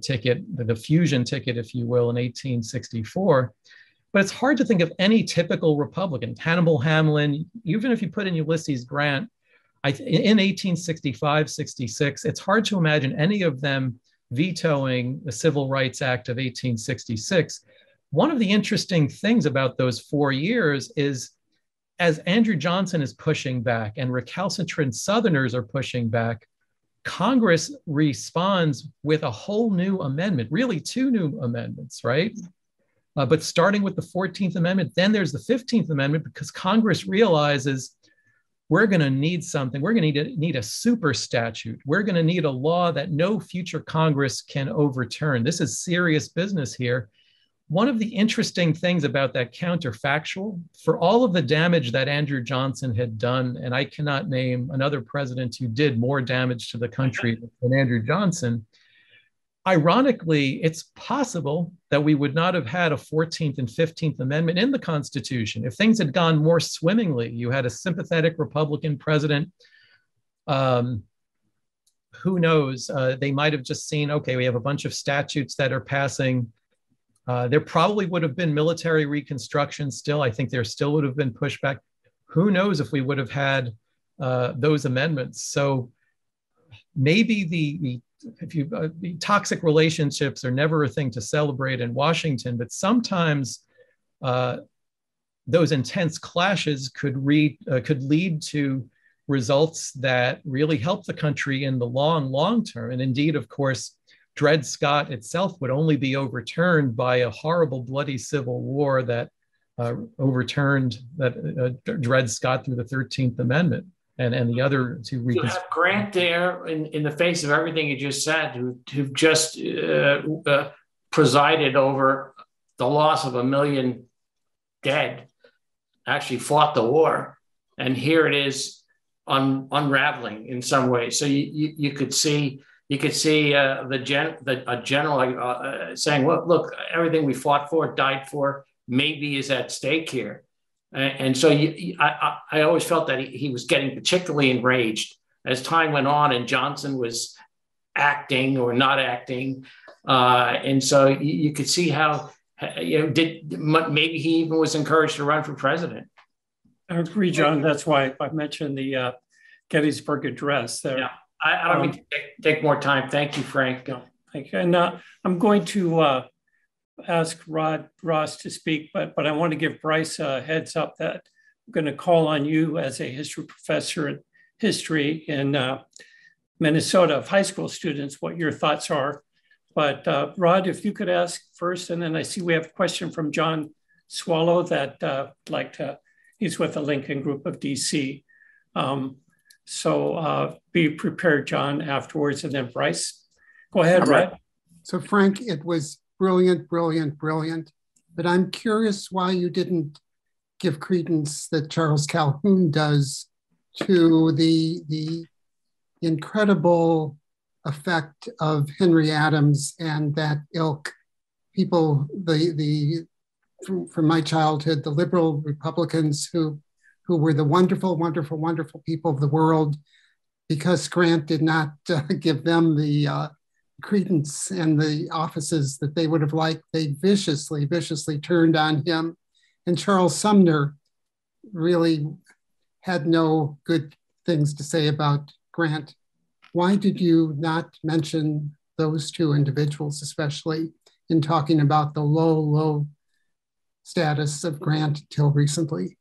ticket, the fusion ticket, if you will, in 1864. But it's hard to think of any typical Republican. Hannibal Hamlin, even if you put in Ulysses Grant, in 1865, 66, it's hard to imagine any of them vetoing the Civil Rights Act of 1866. One of the interesting things about those 4 years is, as Andrew Johnson is pushing back and recalcitrant Southerners are pushing back, Congress responds with a whole new amendment, really two new amendments, right? But starting with the 14th Amendment, then there's the 15th Amendment, because Congress realizes we're going to need something. We're going to need a super statute. We're going to need a law that no future Congress can overturn. This is serious business here. One of the interesting things about that counterfactual, for all of the damage that Andrew Johnson had done, and I cannot name another president who did more damage to the country than Andrew Johnson, ironically, it's possible that we would not have had a 14th and 15th Amendment in the Constitution. If things had gone more swimmingly, you had a sympathetic Republican president, who knows, they might have just seen, okay, we have a bunch of statutes that are passing. There probably would have been military reconstruction still. I think there still would have been pushback. Who knows if we would have had those amendments. So maybe the toxic relationships are never a thing to celebrate in Washington, but sometimes those intense clashes could lead to results that really help the country in the long term. And indeed, of course, Dred Scott itself would only be overturned by a horrible, bloody Civil War that overturned that Dred Scott through the 13th Amendment. And the other two reasons. You have Grant there in the face of everything you just said, who just presided over the loss of 1 million dead, actually fought the war. And here it is unraveling in some way. So you could see a general saying, well, look, everything we fought for, died for, maybe is at stake here. And so I always felt that he was getting particularly enraged as time went on and Johnson was acting or not acting. And so you could see how, you know, maybe he even was encouraged to run for president. I agree, John. That's why I mentioned the Gettysburg Address there. Yeah. I don't mean to take more time. Thank you, Frank. No, thank you. And I'm going to ask Ross to speak, but I want to give Bryce a heads up that I'm going to call on you as a history professor in history in Minnesota of high school students, what your thoughts are. But Rod, if you could ask first, and then I see we have a question from John Swallow that he's with the Lincoln Group of DC. So be prepared, John, afterwards, and then Bryce. Go ahead, Rod. So Frank, it was brilliant, brilliant, brilliant. But I'm curious why you didn't give credence that Charles Calhoun does to the incredible effect of Henry Adams and that ilk. People, from my childhood, the liberal Republicans who were the wonderful, wonderful, wonderful people of the world, because Grant did not give them the credence and the offices that they would have liked. They viciously, viciously turned on him. And Charles Sumner really had no good things to say about Grant. Why did you not mention those two individuals, especially in talking about the low, low status of Grant till recently.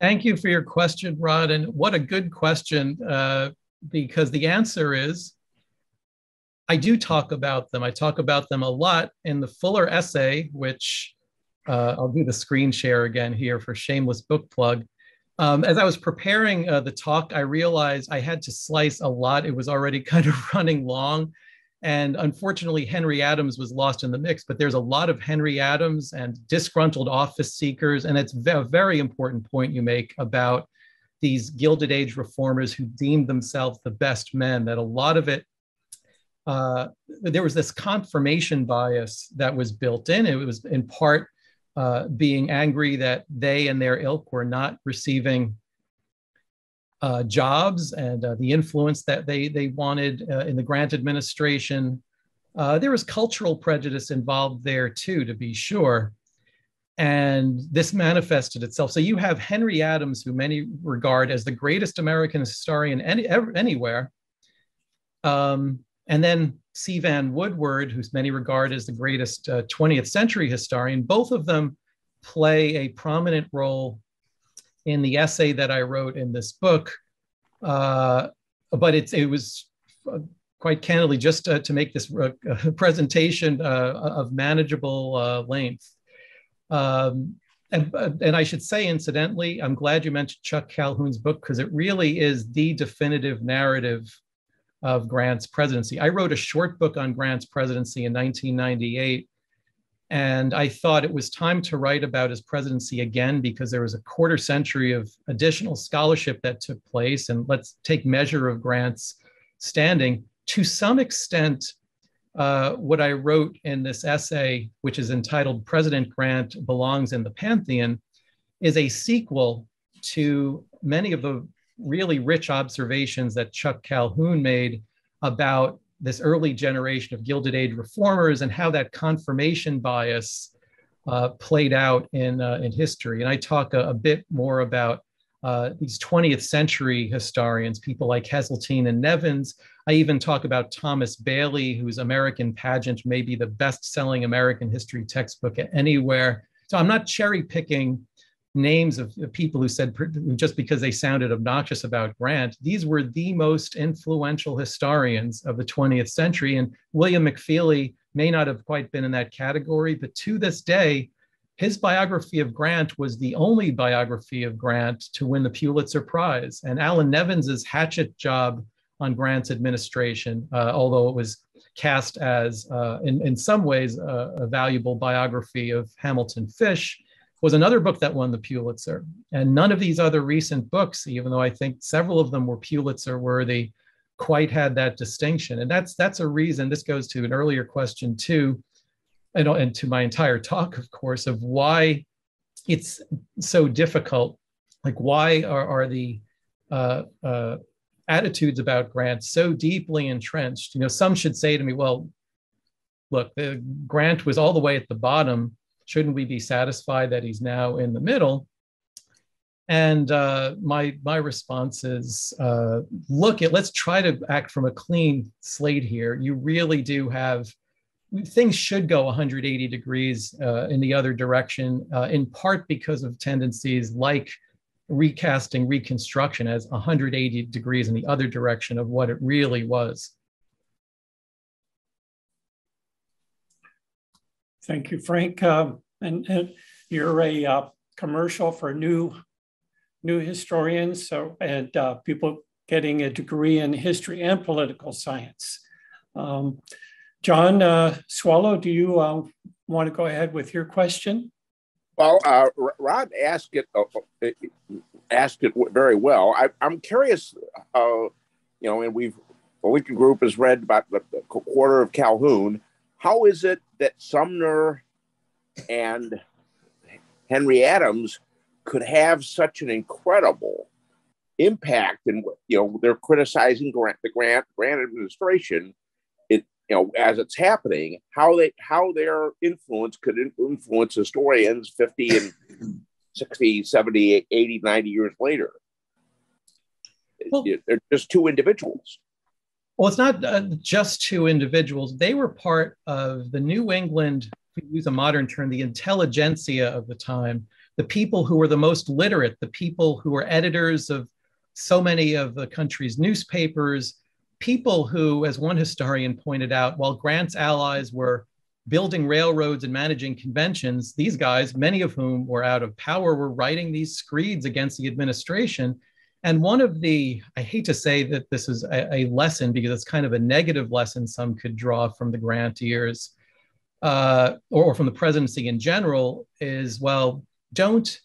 Thank you for your question, Rod, and what a good question, because the answer is, I do talk about them. I talk about them a lot in the Fuller essay, which I'll do the screen share again here for shameless book plug. As I was preparing the talk, I realized I had to slice a lot. It was already kind of running long. And unfortunately, Henry Adams was lost in the mix, but there's a lot of Henry Adams and disgruntled office seekers. And it's a very important point you make about these Gilded Age reformers who deemed themselves the best men, that a lot of it, there was this confirmation bias that was built in. It was in part being angry that they and their ilk were not receiving jobs and the influence that they wanted in the Grant administration. There was cultural prejudice involved there too, to be sure. And this manifested itself. So you have Henry Adams, who many regard as the greatest American historian anywhere. And then C. Van Woodward, who's many regard as the greatest 20th century historian. Both of them play a prominent role in the essay that I wrote in this book, but it was quite candidly just to make this presentation of manageable length. And I should say, incidentally, I'm glad you mentioned Chuck Calhoun's book, because it really is the definitive narrative of Grant's presidency. I wrote a short book on Grant's presidency in 1998. And I thought it was time to write about his presidency again, because there was a quarter century of additional scholarship that took place. And let's take measure of Grant's standing. To some extent, what I wrote in this essay, which is entitled President Grant Belongs in the Pantheon, is a sequel to many of the really rich observations that Chuck Calhoun made about this early generation of Gilded Age reformers and how that confirmation bias played out in history. And I talk a bit more about these 20th century historians, people like Heseltine and Nevins. I even talk about Thomas Bailey, whose American Pageant may be the best-selling American history textbook anywhere. So I'm not cherry-picking names of people who said, just because they sounded obnoxious about Grant, these were the most influential historians of the 20th century. And William McFeely may not have quite been in that category, but to this day, his biography of Grant was the only biography of Grant to win the Pulitzer Prize. And Alan Nevins's hatchet job on Grant's administration, although it was cast as, in some ways, a valuable biography of Hamilton Fish, was another book that won the Pulitzer. And none of these other recent books, even though I think several of them were Pulitzer worthy, quite had that distinction. And that's a reason, this goes to an earlier question too, and to my entire talk, of course, of why it's so difficult. Like, why are the attitudes about Grant so deeply entrenched? You know, some should say to me, well, look, Grant was all the way at the bottom. Shouldn't we be satisfied that he's now in the middle? And my response is, let's try to act from a clean slate here. You really do have, things should go 180 degrees in the other direction, in part because of tendencies like recasting, reconstruction as 180 degrees in the other direction of what it really was. Thank you, Frank. And you're a commercial for new historians, so, and people getting a degree in history and political science. John Swallow, do you want to go ahead with your question? Well, Rod asked it very well. I'm curious, you know, and the Lincoln Group has read about the quarter of Calhoun. How is it that Sumner and Henry Adams could have such an incredible impact? And, you know, they're criticizing the Grant administration, you know, as it's happening, how their influence could influence historians 50 and 60, 70, 80, 90 years later. Well, they're just two individuals. Well, it's not just two individuals. They were part of the New England, to use a modern term, the intelligentsia of the time, the people who were the most literate, the people who were editors of so many of the country's newspapers, people who, as one historian pointed out, while Grant's allies were building railroads and managing conventions, these guys, many of whom were out of power, were writing these screeds against the administration. And one of the, I hate to say that this is a lesson because it's kind of a negative lesson some could draw from the Grant years or from the presidency in general is, well, don't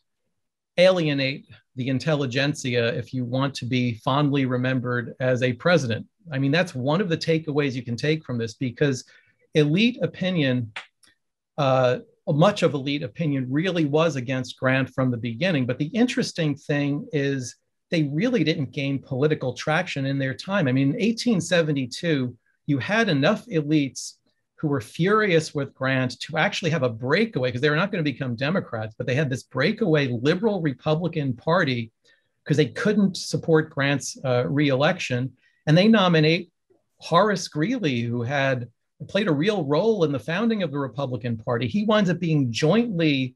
alienate the intelligentsia if you want to be fondly remembered as a president. I mean, that's one of the takeaways you can take from this because elite opinion, much of elite opinion really was against Grant from the beginning. But the interesting thing is they really didn't gain political traction in their time. I mean, in 1872, you had enough elites who were furious with Grant to actually have a breakaway, because they were not going to become Democrats, but they had this breakaway liberal Republican Party because they couldn't support Grant's re-election. And they nominate Horace Greeley, who had played a real role in the founding of the Republican Party. He winds up being jointly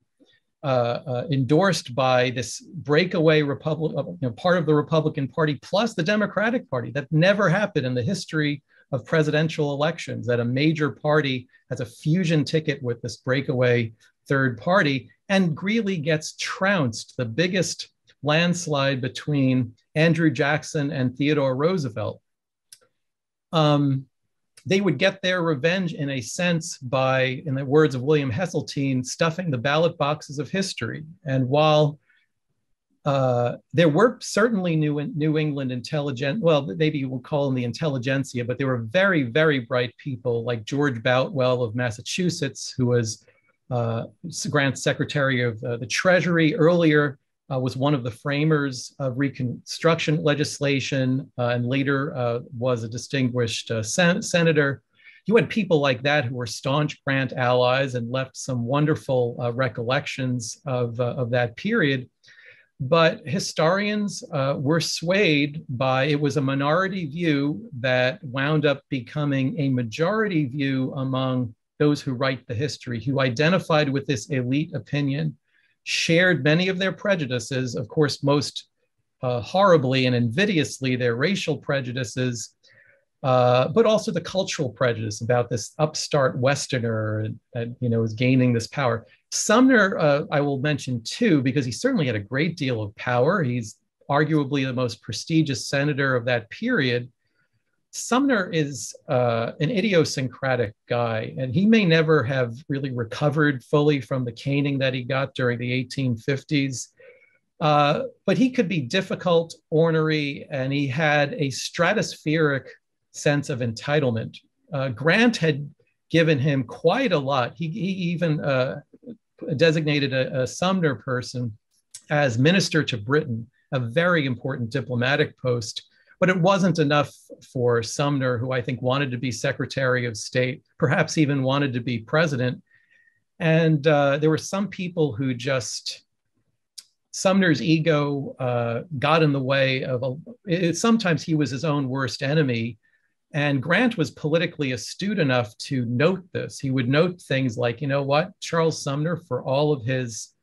endorsed by this breakaway part of the Republican Party plus the Democratic Party. That never happened in the history of presidential elections, that a major party has a fusion ticket with this breakaway third party. And Greeley gets trounced, the biggest landslide between Andrew Jackson and Theodore Roosevelt. They would get their revenge in a sense by, in the words of William Heseltine, stuffing the ballot boxes of history. And while there were certainly New England maybe we'll call them the intelligentsia, but there were very, very bright people like George Boutwell of Massachusetts, who was Grant's Secretary of the Treasury earlier, was one of the framers of Reconstruction legislation and later was a distinguished senator. You had people like that who were staunch Grant allies and left some wonderful recollections of that period. But historians were swayed by, it was a minority view that wound up becoming a majority view among those who write the history, who identified with this elite opinion, shared many of their prejudices, of course, most horribly and invidiously their racial prejudices, but also the cultural prejudice about this upstart Westerner that is gaining this power. Sumner, I will mention too, because he certainly had a great deal of power. He's arguably the most prestigious senator of that period. Sumner is an idiosyncratic guy, and he may never have really recovered fully from the caning that he got during the 1850s, but he could be difficult, ornery, and he had a stratospheric sense of entitlement. Grant had given him quite a lot. He even designated a Sumner person as minister to Britain, a very important diplomatic post. But it wasn't enough for Sumner, who I think wanted to be Secretary of State, perhaps even wanted to be president. And there were some people who just, Sumner's ego got in the way of, sometimes he was his own worst enemy. And Grant was politically astute enough to note this. He would note things like, you know what, Charles Sumner, for all of his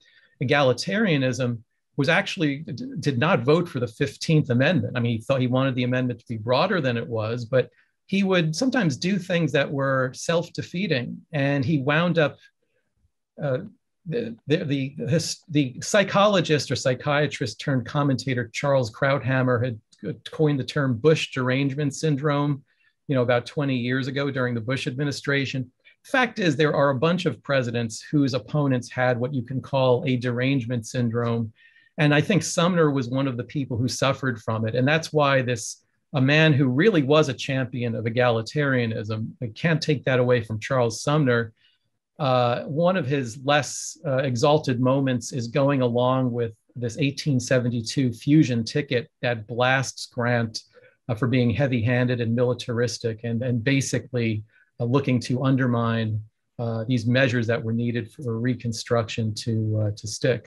egalitarianism, was actually did not vote for the 15th Amendment. I mean, he thought he wanted the amendment to be broader than it was, but he would sometimes do things that were self-defeating. And he wound up, the psychologist or psychiatrist turned commentator Charles Krauthammer had coined the term Bush derangement syndrome, about 20 years ago during the Bush administration. Fact is, there are a bunch of presidents whose opponents had what you can call a derangement syndrome. And I think Sumner was one of the people who suffered from it. And that's why a man who really was a champion of egalitarianism, I can't take that away from Charles Sumner. One of his less exalted moments is going along with this 1872 fusion ticket that blasts Grant for being heavy-handed and militaristic and basically looking to undermine these measures that were needed for Reconstruction to stick.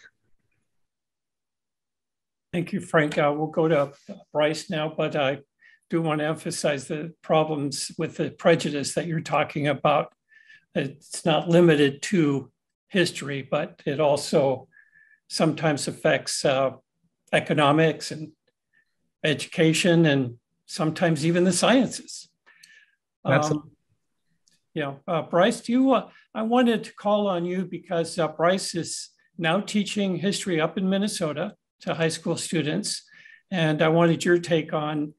Thank you, Frank. We'll go to Bryce now, but do want to emphasize the problems with the prejudice that you're talking about. It's not limited to history, but it also sometimes affects economics and education and sometimes even the sciences. Absolutely. Yeah, Bryce, I wanted to call on you because Bryce is now teaching history up in Minnesota to high school students. And I wanted your take on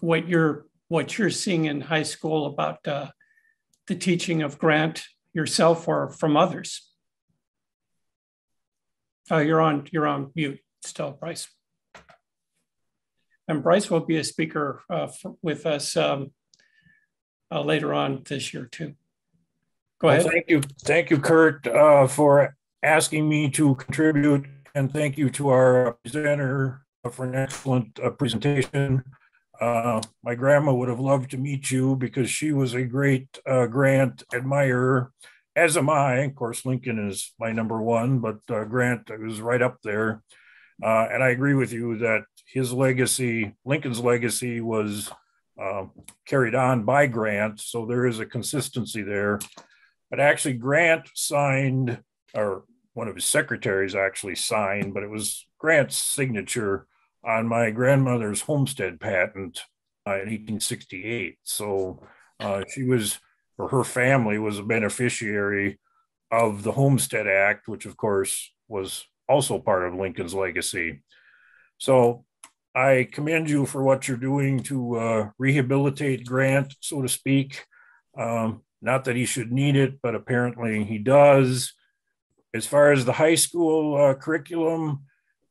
what you're seeing in high school about the teaching of Grant yourself or from others. You're on mute still, Bryce. And Bryce will be a speaker with us later on this year too. Go ahead. Well, thank you, Kurt, for asking me to contribute, and thank you to our presenter for an excellent presentation. My grandma would have loved to meet you because she was a great Grant admirer, as am I. Of course, Lincoln is my #1, but Grant was right up there. And I agree with you that his legacy, Lincoln's legacy, was carried on by Grant. So there is a consistency there. But actually, Grant signed, or one of his secretaries actually signed, but it was Grant's signature on my grandmother's homestead patent in 1868. So she was, or her family was, a beneficiary of the Homestead Act, which of course was also part of Lincoln's legacy. So I commend you for what you're doing to rehabilitate Grant, so to speak. Not that he should need it, but apparently he does. As far as the high school curriculum,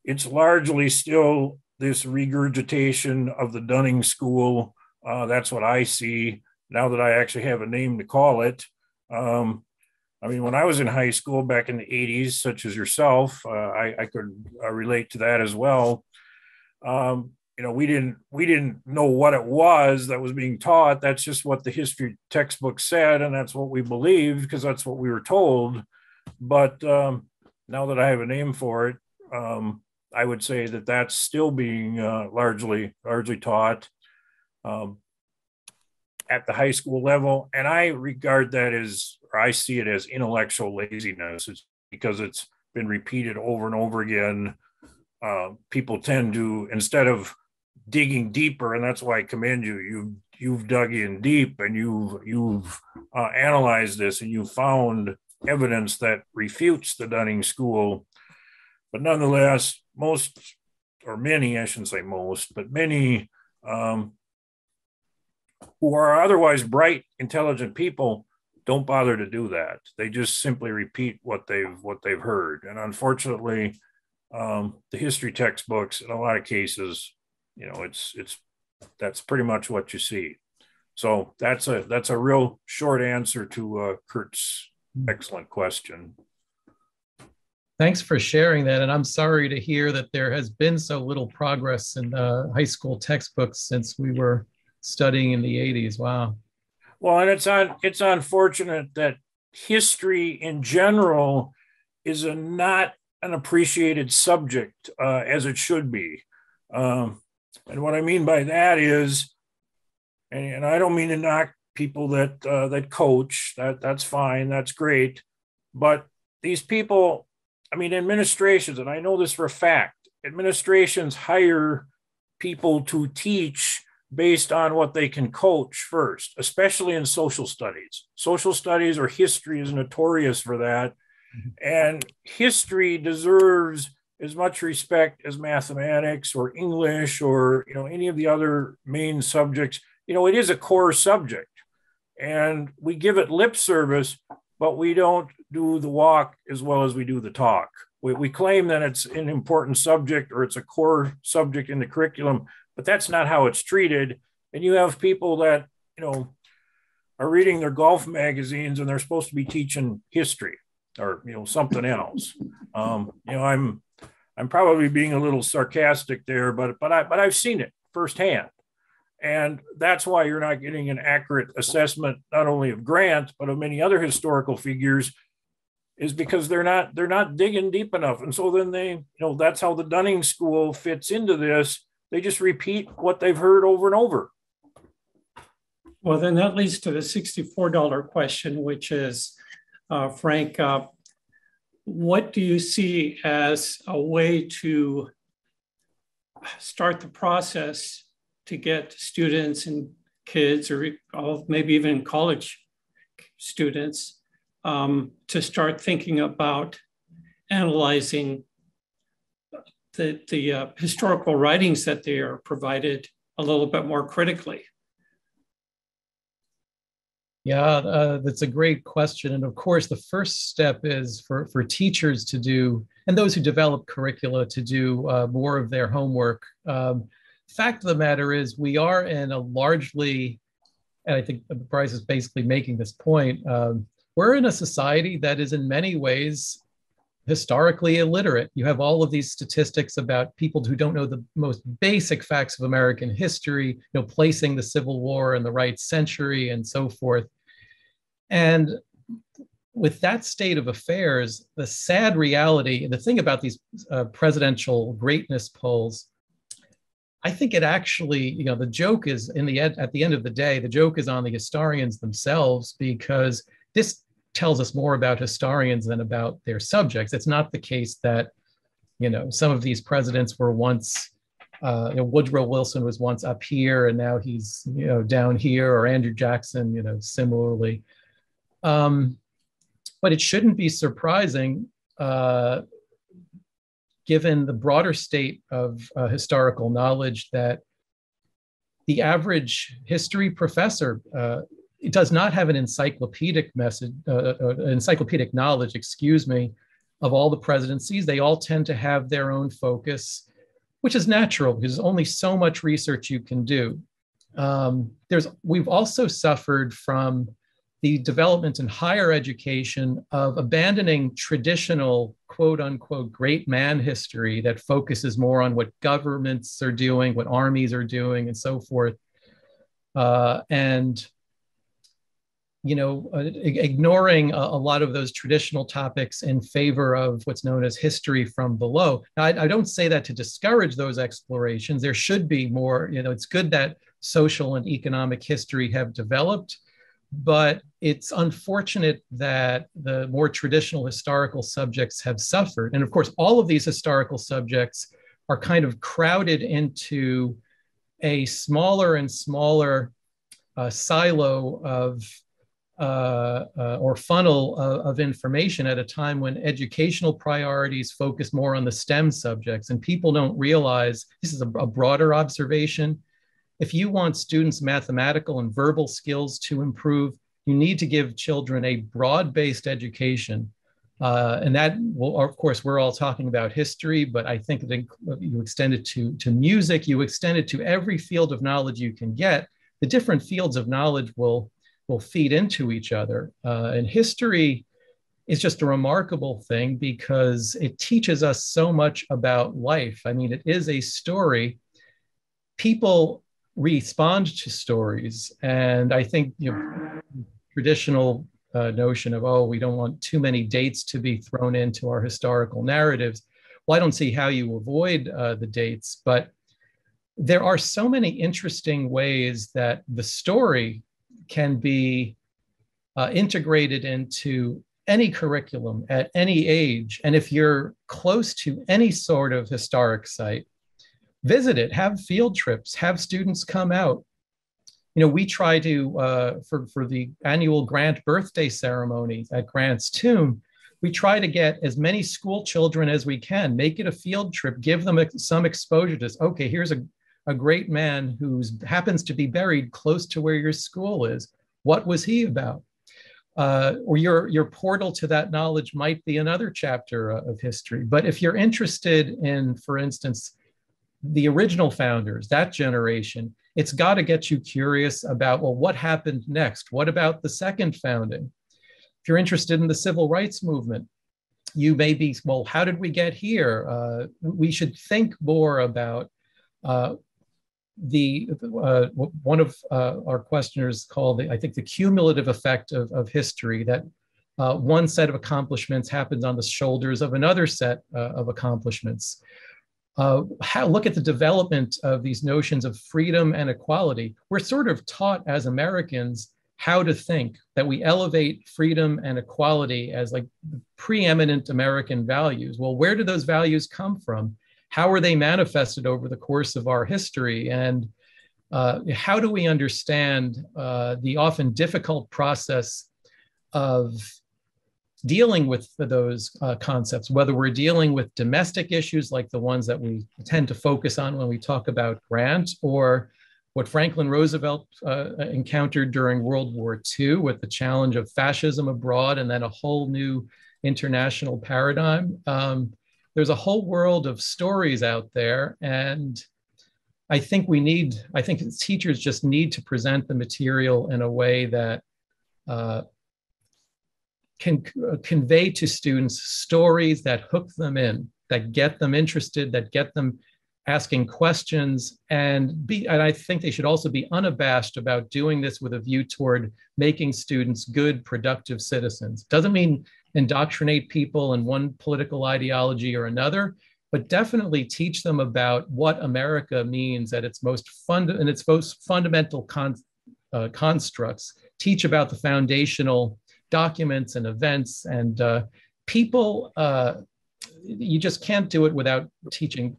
it's largely still this regurgitation of the Dunning School. That's what I see now that I actually have a name to call it. I mean, when I was in high school back in the 80s, such as yourself, I could relate to that as well. You know, we didn't know what it was that was being taught. That's just what the history textbook said, and that's what we believed because that's what we were told. But now that I have a name for it, I would say that that's still being largely taught at the high school level. And I regard that as, or I see it as, intellectual laziness. It's because it's been repeated over and over again. People tend to, instead of digging deeper, and that's why I commend you, you've dug in deep and you've analyzed this and you found evidence that refutes the Dunning School. But nonetheless, most, or many, I shouldn't say most, but many who are otherwise bright, intelligent people don't bother to do that. They just simply repeat what they've heard. And unfortunately, the history textbooks, in a lot of cases, you know, that's pretty much what you see. So that's a real short answer to Kurt's excellent question. Thanks for sharing that, and I'm sorry to hear that there has been so little progress in the high school textbooks since we were studying in the 80s. Wow. Well, and it's unfortunate that history in general is not an appreciated subject as it should be. And what I mean by that is, and I don't mean to knock people that that coach. That's fine. That's great. But these people, I mean, administrations, and I know this for a fact, administrations hire people to teach based on what they can coach first, especially in social studies. Social studies or history is notorious for that. And history deserves as much respect as mathematics or English or, you know, any of the other main subjects. You know, it is a core subject and we give it lip service, but we don't do the walk as well as we do the talk. We claim that it's an important subject or it's a core subject in the curriculum, but that's not how it's treated. And you have people that, you know, are reading their golf magazines and they're supposed to be teaching history or, you know, something else. You know, I'm probably being a little sarcastic there, but I've seen it firsthand. And that's why you're not getting an accurate assessment, not only of Grant, but of many other historical figures, is because they're not digging deep enough. And so then they, you know, that's how the Dunning School fits into this. They just repeat what they've heard over and over. Well, then that leads to the $64 question, which is, Frank, what do you see as a way to start the process to get students and kids, or maybe even college students, to start thinking about analyzing the historical writings that they are provided a little bit more critically? Yeah, that's a great question. And of course, the first step is for teachers to do, and those who develop curricula to do more of their homework. Fact of the matter is we are in a largely, and I think Bryce is basically making this point, we're in a society that is in many ways historically illiterate. You have all of these statistics about people who don't know the most basic facts of American history, you know, placing the Civil War in the right century and so forth. And with that state of affairs, the sad reality, and the thing about these presidential greatness polls, I think it actually, you know, the joke is at the end of the day, the joke is on the historians themselves, because this tells us more about historians than about their subjects. It's not the case that, you know, some of these presidents were once, you know, Woodrow Wilson was once up here and now he's, you know, down here, or Andrew Jackson, you know, similarly. But it shouldn't be surprising, given the broader state of historical knowledge, that the average history professor, it does not have an encyclopedic encyclopedic knowledge, excuse me, of all the presidencies. They all tend to have their own focus, which is natural because there's only so much research you can do. We've also suffered from the development in higher education of abandoning traditional quote unquote great man history that focuses more on what governments are doing, what armies are doing, and so forth. And you know, ignoring a lot of those traditional topics in favor of what's known as history from below. Now, I don't say that to discourage those explorations. There should be more, you know, it's good that social and economic history have developed, but it's unfortunate that the more traditional historical subjects have suffered. And of course, all of these historical subjects are kind of crowded into a smaller and smaller silo of or funnel of information at a time when educational priorities focus more on the STEM subjects. And people don't realize, this is a broader observation, if you want students' mathematical and verbal skills to improve, you need to give children a broad-based education. And that will, of course, we're all talking about history, but I think that you extend it to music, you extend it to every field of knowledge you can get. The different fields of knowledge will feed into each other. And history is just a remarkable thing because it teaches us so much about life. I mean, it is a story. People respond to stories. And I think, you know, traditional notion of, oh, we don't want too many dates to be thrown into our historical narratives. Well, I don't see how you avoid the dates, but there are so many interesting ways that the story can be integrated into any curriculum at any age. And if you're close to any sort of historic site, visit it, have field trips, have students come out. You know, we try to, for the annual Grant birthday ceremony at Grant's tomb, we try to get as many school children as we can, make it a field trip, give them some exposure to, okay, here's a great man who happens to be buried close to where your school is. What was he about? Or your portal to that knowledge might be another chapter of history. But if you're interested in, for instance, the original founders, that generation, it's got to get you curious about, well, what happened next? What about the second founding? If you're interested in the civil rights movement, you may be, well, how did we get here? We should think more about one of our questioners called, I think, the cumulative effect of history, that one set of accomplishments happens on the shoulders of another set of accomplishments. look at the development of these notions of freedom and equality. We're sort of taught as Americans how to think, that we elevate freedom and equality as like preeminent American values. Well, where do those values come from? How are they manifested over the course of our history? And how do we understand the often difficult process of dealing with those concepts, whether we're dealing with domestic issues like the ones that we tend to focus on when we talk about Grant, or what Franklin Roosevelt encountered during World War II with the challenge of fascism abroad and then a whole new international paradigm. There's a whole world of stories out there, and I think teachers just need to present the material in a way that can convey to students stories that hook them in, that get them interested, that get them asking questions, and I think they should also be unabashed about doing this with a view toward making students good, productive citizens. Doesn't mean indoctrinate people in one political ideology or another, but definitely teach them about what America means at its most fundamental constructs. Teach about the foundational documents and events and people. You just can't do it without teaching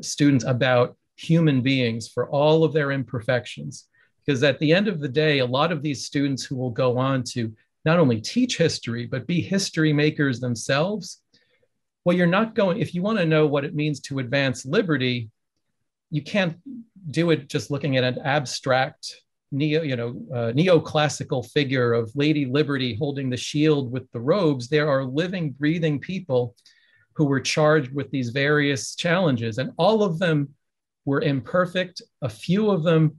students about human beings for all of their imperfections. Because at the end of the day, a lot of these students who will go on to not only teach history, but be history makers themselves. Well, you're not going, if you want to know what it means to advance liberty, you can't do it just looking at an abstract neoclassical figure of Lady Liberty holding the shield with the robes. There are living, breathing people who were charged with these various challenges, and all of them were imperfect. A few of them,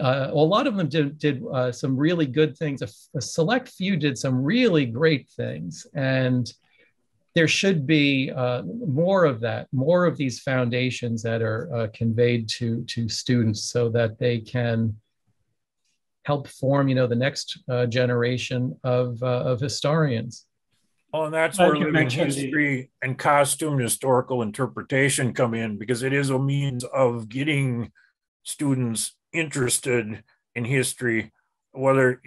a lot of them did some really good things. A select few did some really great things, and there should be more of that, more of these foundations that are conveyed to students so that they can help form, the next generation of historians. Well, and that's where living history and costume historical interpretation come in, because it is a means of getting students interested in history. Whether,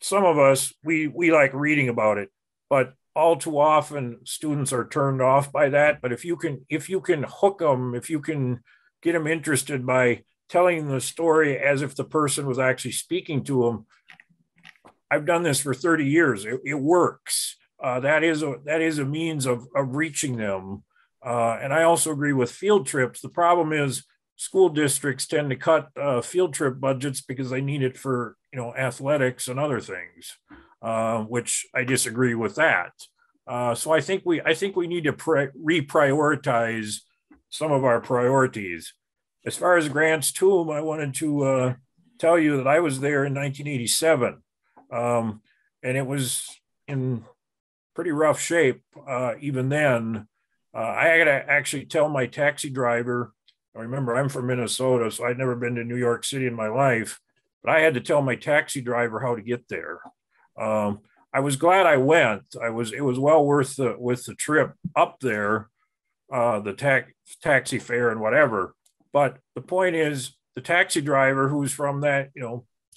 some of us, we like reading about it, but all too often students are turned off by that. But if you can hook them, if you can get them interested by telling the story as if the person was actually speaking to them. I've done this for 30 years. It works. That is a means of reaching them. And I also agree with field trips. The problem is school districts tend to cut field trip budgets because they need it for athletics and other things, which I disagree with that. So I think we need to reprioritize some of our priorities. As far as Grant's tomb, I wanted to tell you that I was there in 1987, and it was in pretty rough shape even then. I had to actually tell my taxi driver, remember I'm from Minnesota, so I'd never been to New York City in my life, but I had to tell my taxi driver how to get there. I was glad I went. It was well worth the trip up there, the taxi fare and whatever. But the point is, the taxi driver who's from that,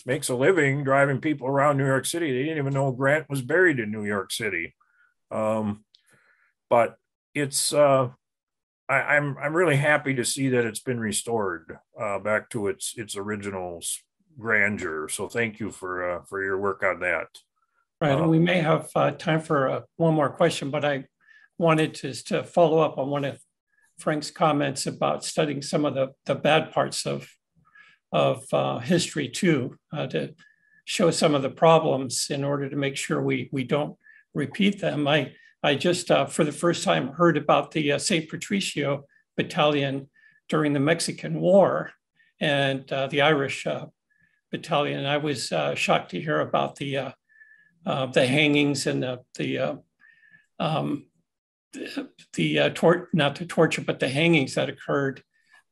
makes a living driving people around New York City. They didn't even know Grant was buried in New York City. But it's, I'm really happy to see that it's been restored back to its original grandeur. So thank you for your work on that. Right, and we may have time for one more question, but I wanted to follow up on one of Frank's comments about studying some of the bad parts of history too, to show some of the problems in order to make sure we don't repeat them. I just, for the first time, heard about the St. Patricio Battalion during the Mexican War and the Irish Battalion. I was shocked to hear about the hangings and not the torture, but the hangings that occurred.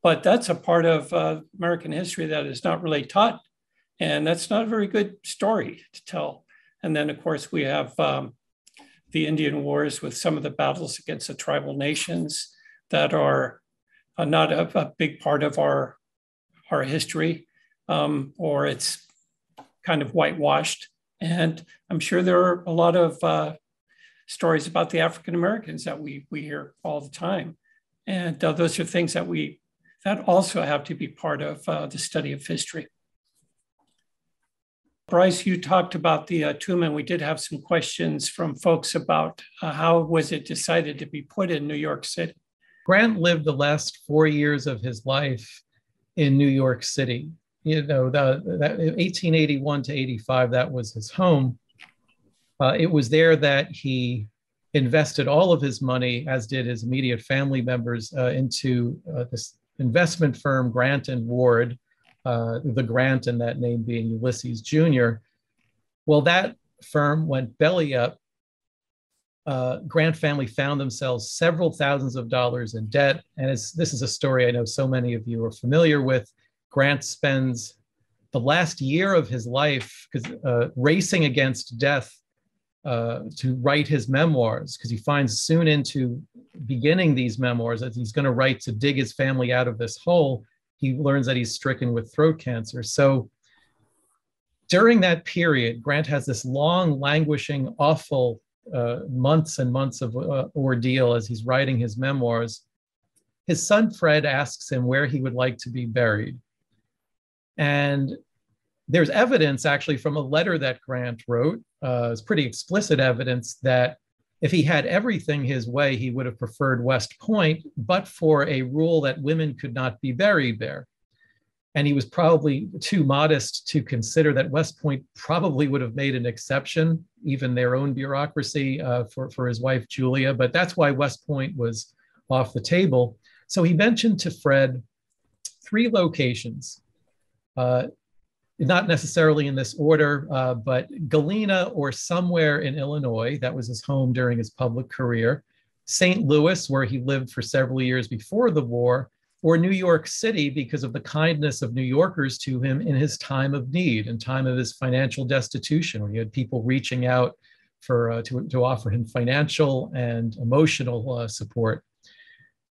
But that's a part of American history that is not really taught. And that's not a very good story to tell. And then, of course, we have the Indian Wars with some of the battles against the tribal nations. that are not a big part of our history, or it's kind of whitewashed. And I'm sure there are a lot of stories about the African Americans that we hear all the time. And those are things that that also have to be part of the study of history. Bryce, you talked about the tomb, and we did have some questions from folks about how was it decided to be put in New York City? Grant lived the last 4 years of his life in New York City. You know, 1881 to 85, that was his home. It was there that he invested all of his money, as did his immediate family members, into this investment firm, Grant and Ward, the Grant and that name being Ulysses Jr. Well, that firm went belly up. Grant family found themselves several thousands of dollars in debt. And this is a story I know so many of you are familiar with. Grant spends the last year of his life racing against death to write his memoirs, because he finds soon into beginning these memoirs that he's going to write to dig his family out of this hole. He learns that he's stricken with throat cancer. So during that period, Grant has this long, languishing, awful months and months of ordeal as he's writing his memoirs. His son Fred asks him where he would like to be buried. And there's evidence actually from a letter that Grant wrote. It's pretty explicit evidence that if he had everything his way, he would have preferred West Point, but for a rule that women could not be buried there. And he was probably too modest to consider that West Point probably would have made an exception, even their own bureaucracy, for his wife, Julia. But that's why West Point was off the table. So he mentioned to Fred three locations, not necessarily in this order, but Galena or somewhere in Illinois. That was his home during his public career. St. Louis, where he lived for several years before the war, or New York City, because of the kindness of New Yorkers to him in his time of need, in time of his financial destitution, where he had people reaching out for to offer him financial and emotional support.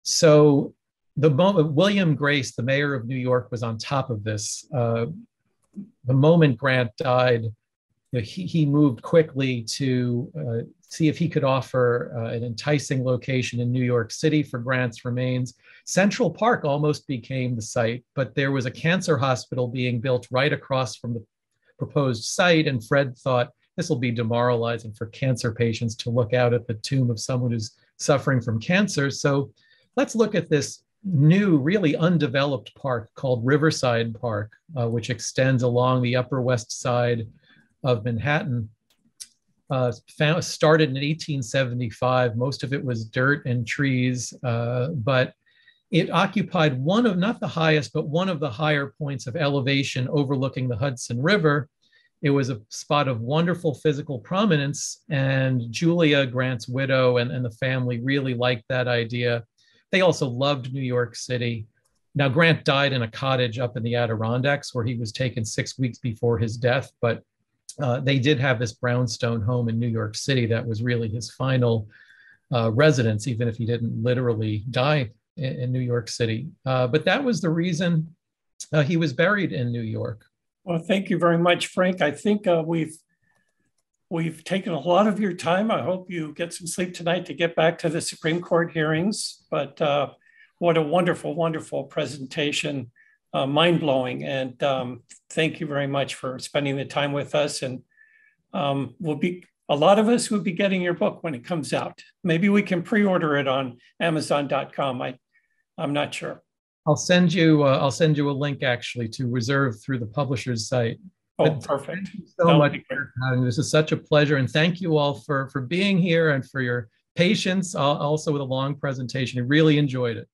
So the moment William Grace, the mayor of New York, was on top of this. The moment Grant died, he moved quickly to see if he could offer an enticing location in New York City for Grant's remains. Central Park almost became the site, but there was a cancer hospital being built right across from the proposed site, and Fred thought this will be demoralizing for cancer patients to look out at the tomb of someone who's suffering from cancer. So let's look at this new, really undeveloped park called Riverside Park, which extends along the Upper West Side of Manhattan. Started in 1875. Most of it was dirt and trees, but it occupied one of, not the highest, but one of the higher points of elevation overlooking the Hudson River. It was a spot of wonderful physical prominence, and Julia, Grant's widow, and the family really liked that idea. They also loved New York City. Now, Grant died in a cottage up in the Adirondacks where he was taken 6 weeks before his death, but they did have this brownstone home in New York City that was really his final residence, even if he didn't literally die in New York City. But that was the reason he was buried in New York. Well, thank you very much, Frank. I think we've taken a lot of your time. I hope you get some sleep tonight to get back to the Supreme Court hearings. But what a wonderful, wonderful presentation. Mind-blowing, and thank you very much for spending the time with us. And a lot of us will be getting your book when it comes out. Maybe we can pre-order it on Amazon.com. I'm not sure. I'll send you a link actually to reserve through the publisher's site. Oh, but perfect! Thank you so much for having. This is such a pleasure, and thank you all for being here and for your patience. Also, with a long presentation, I really enjoyed it.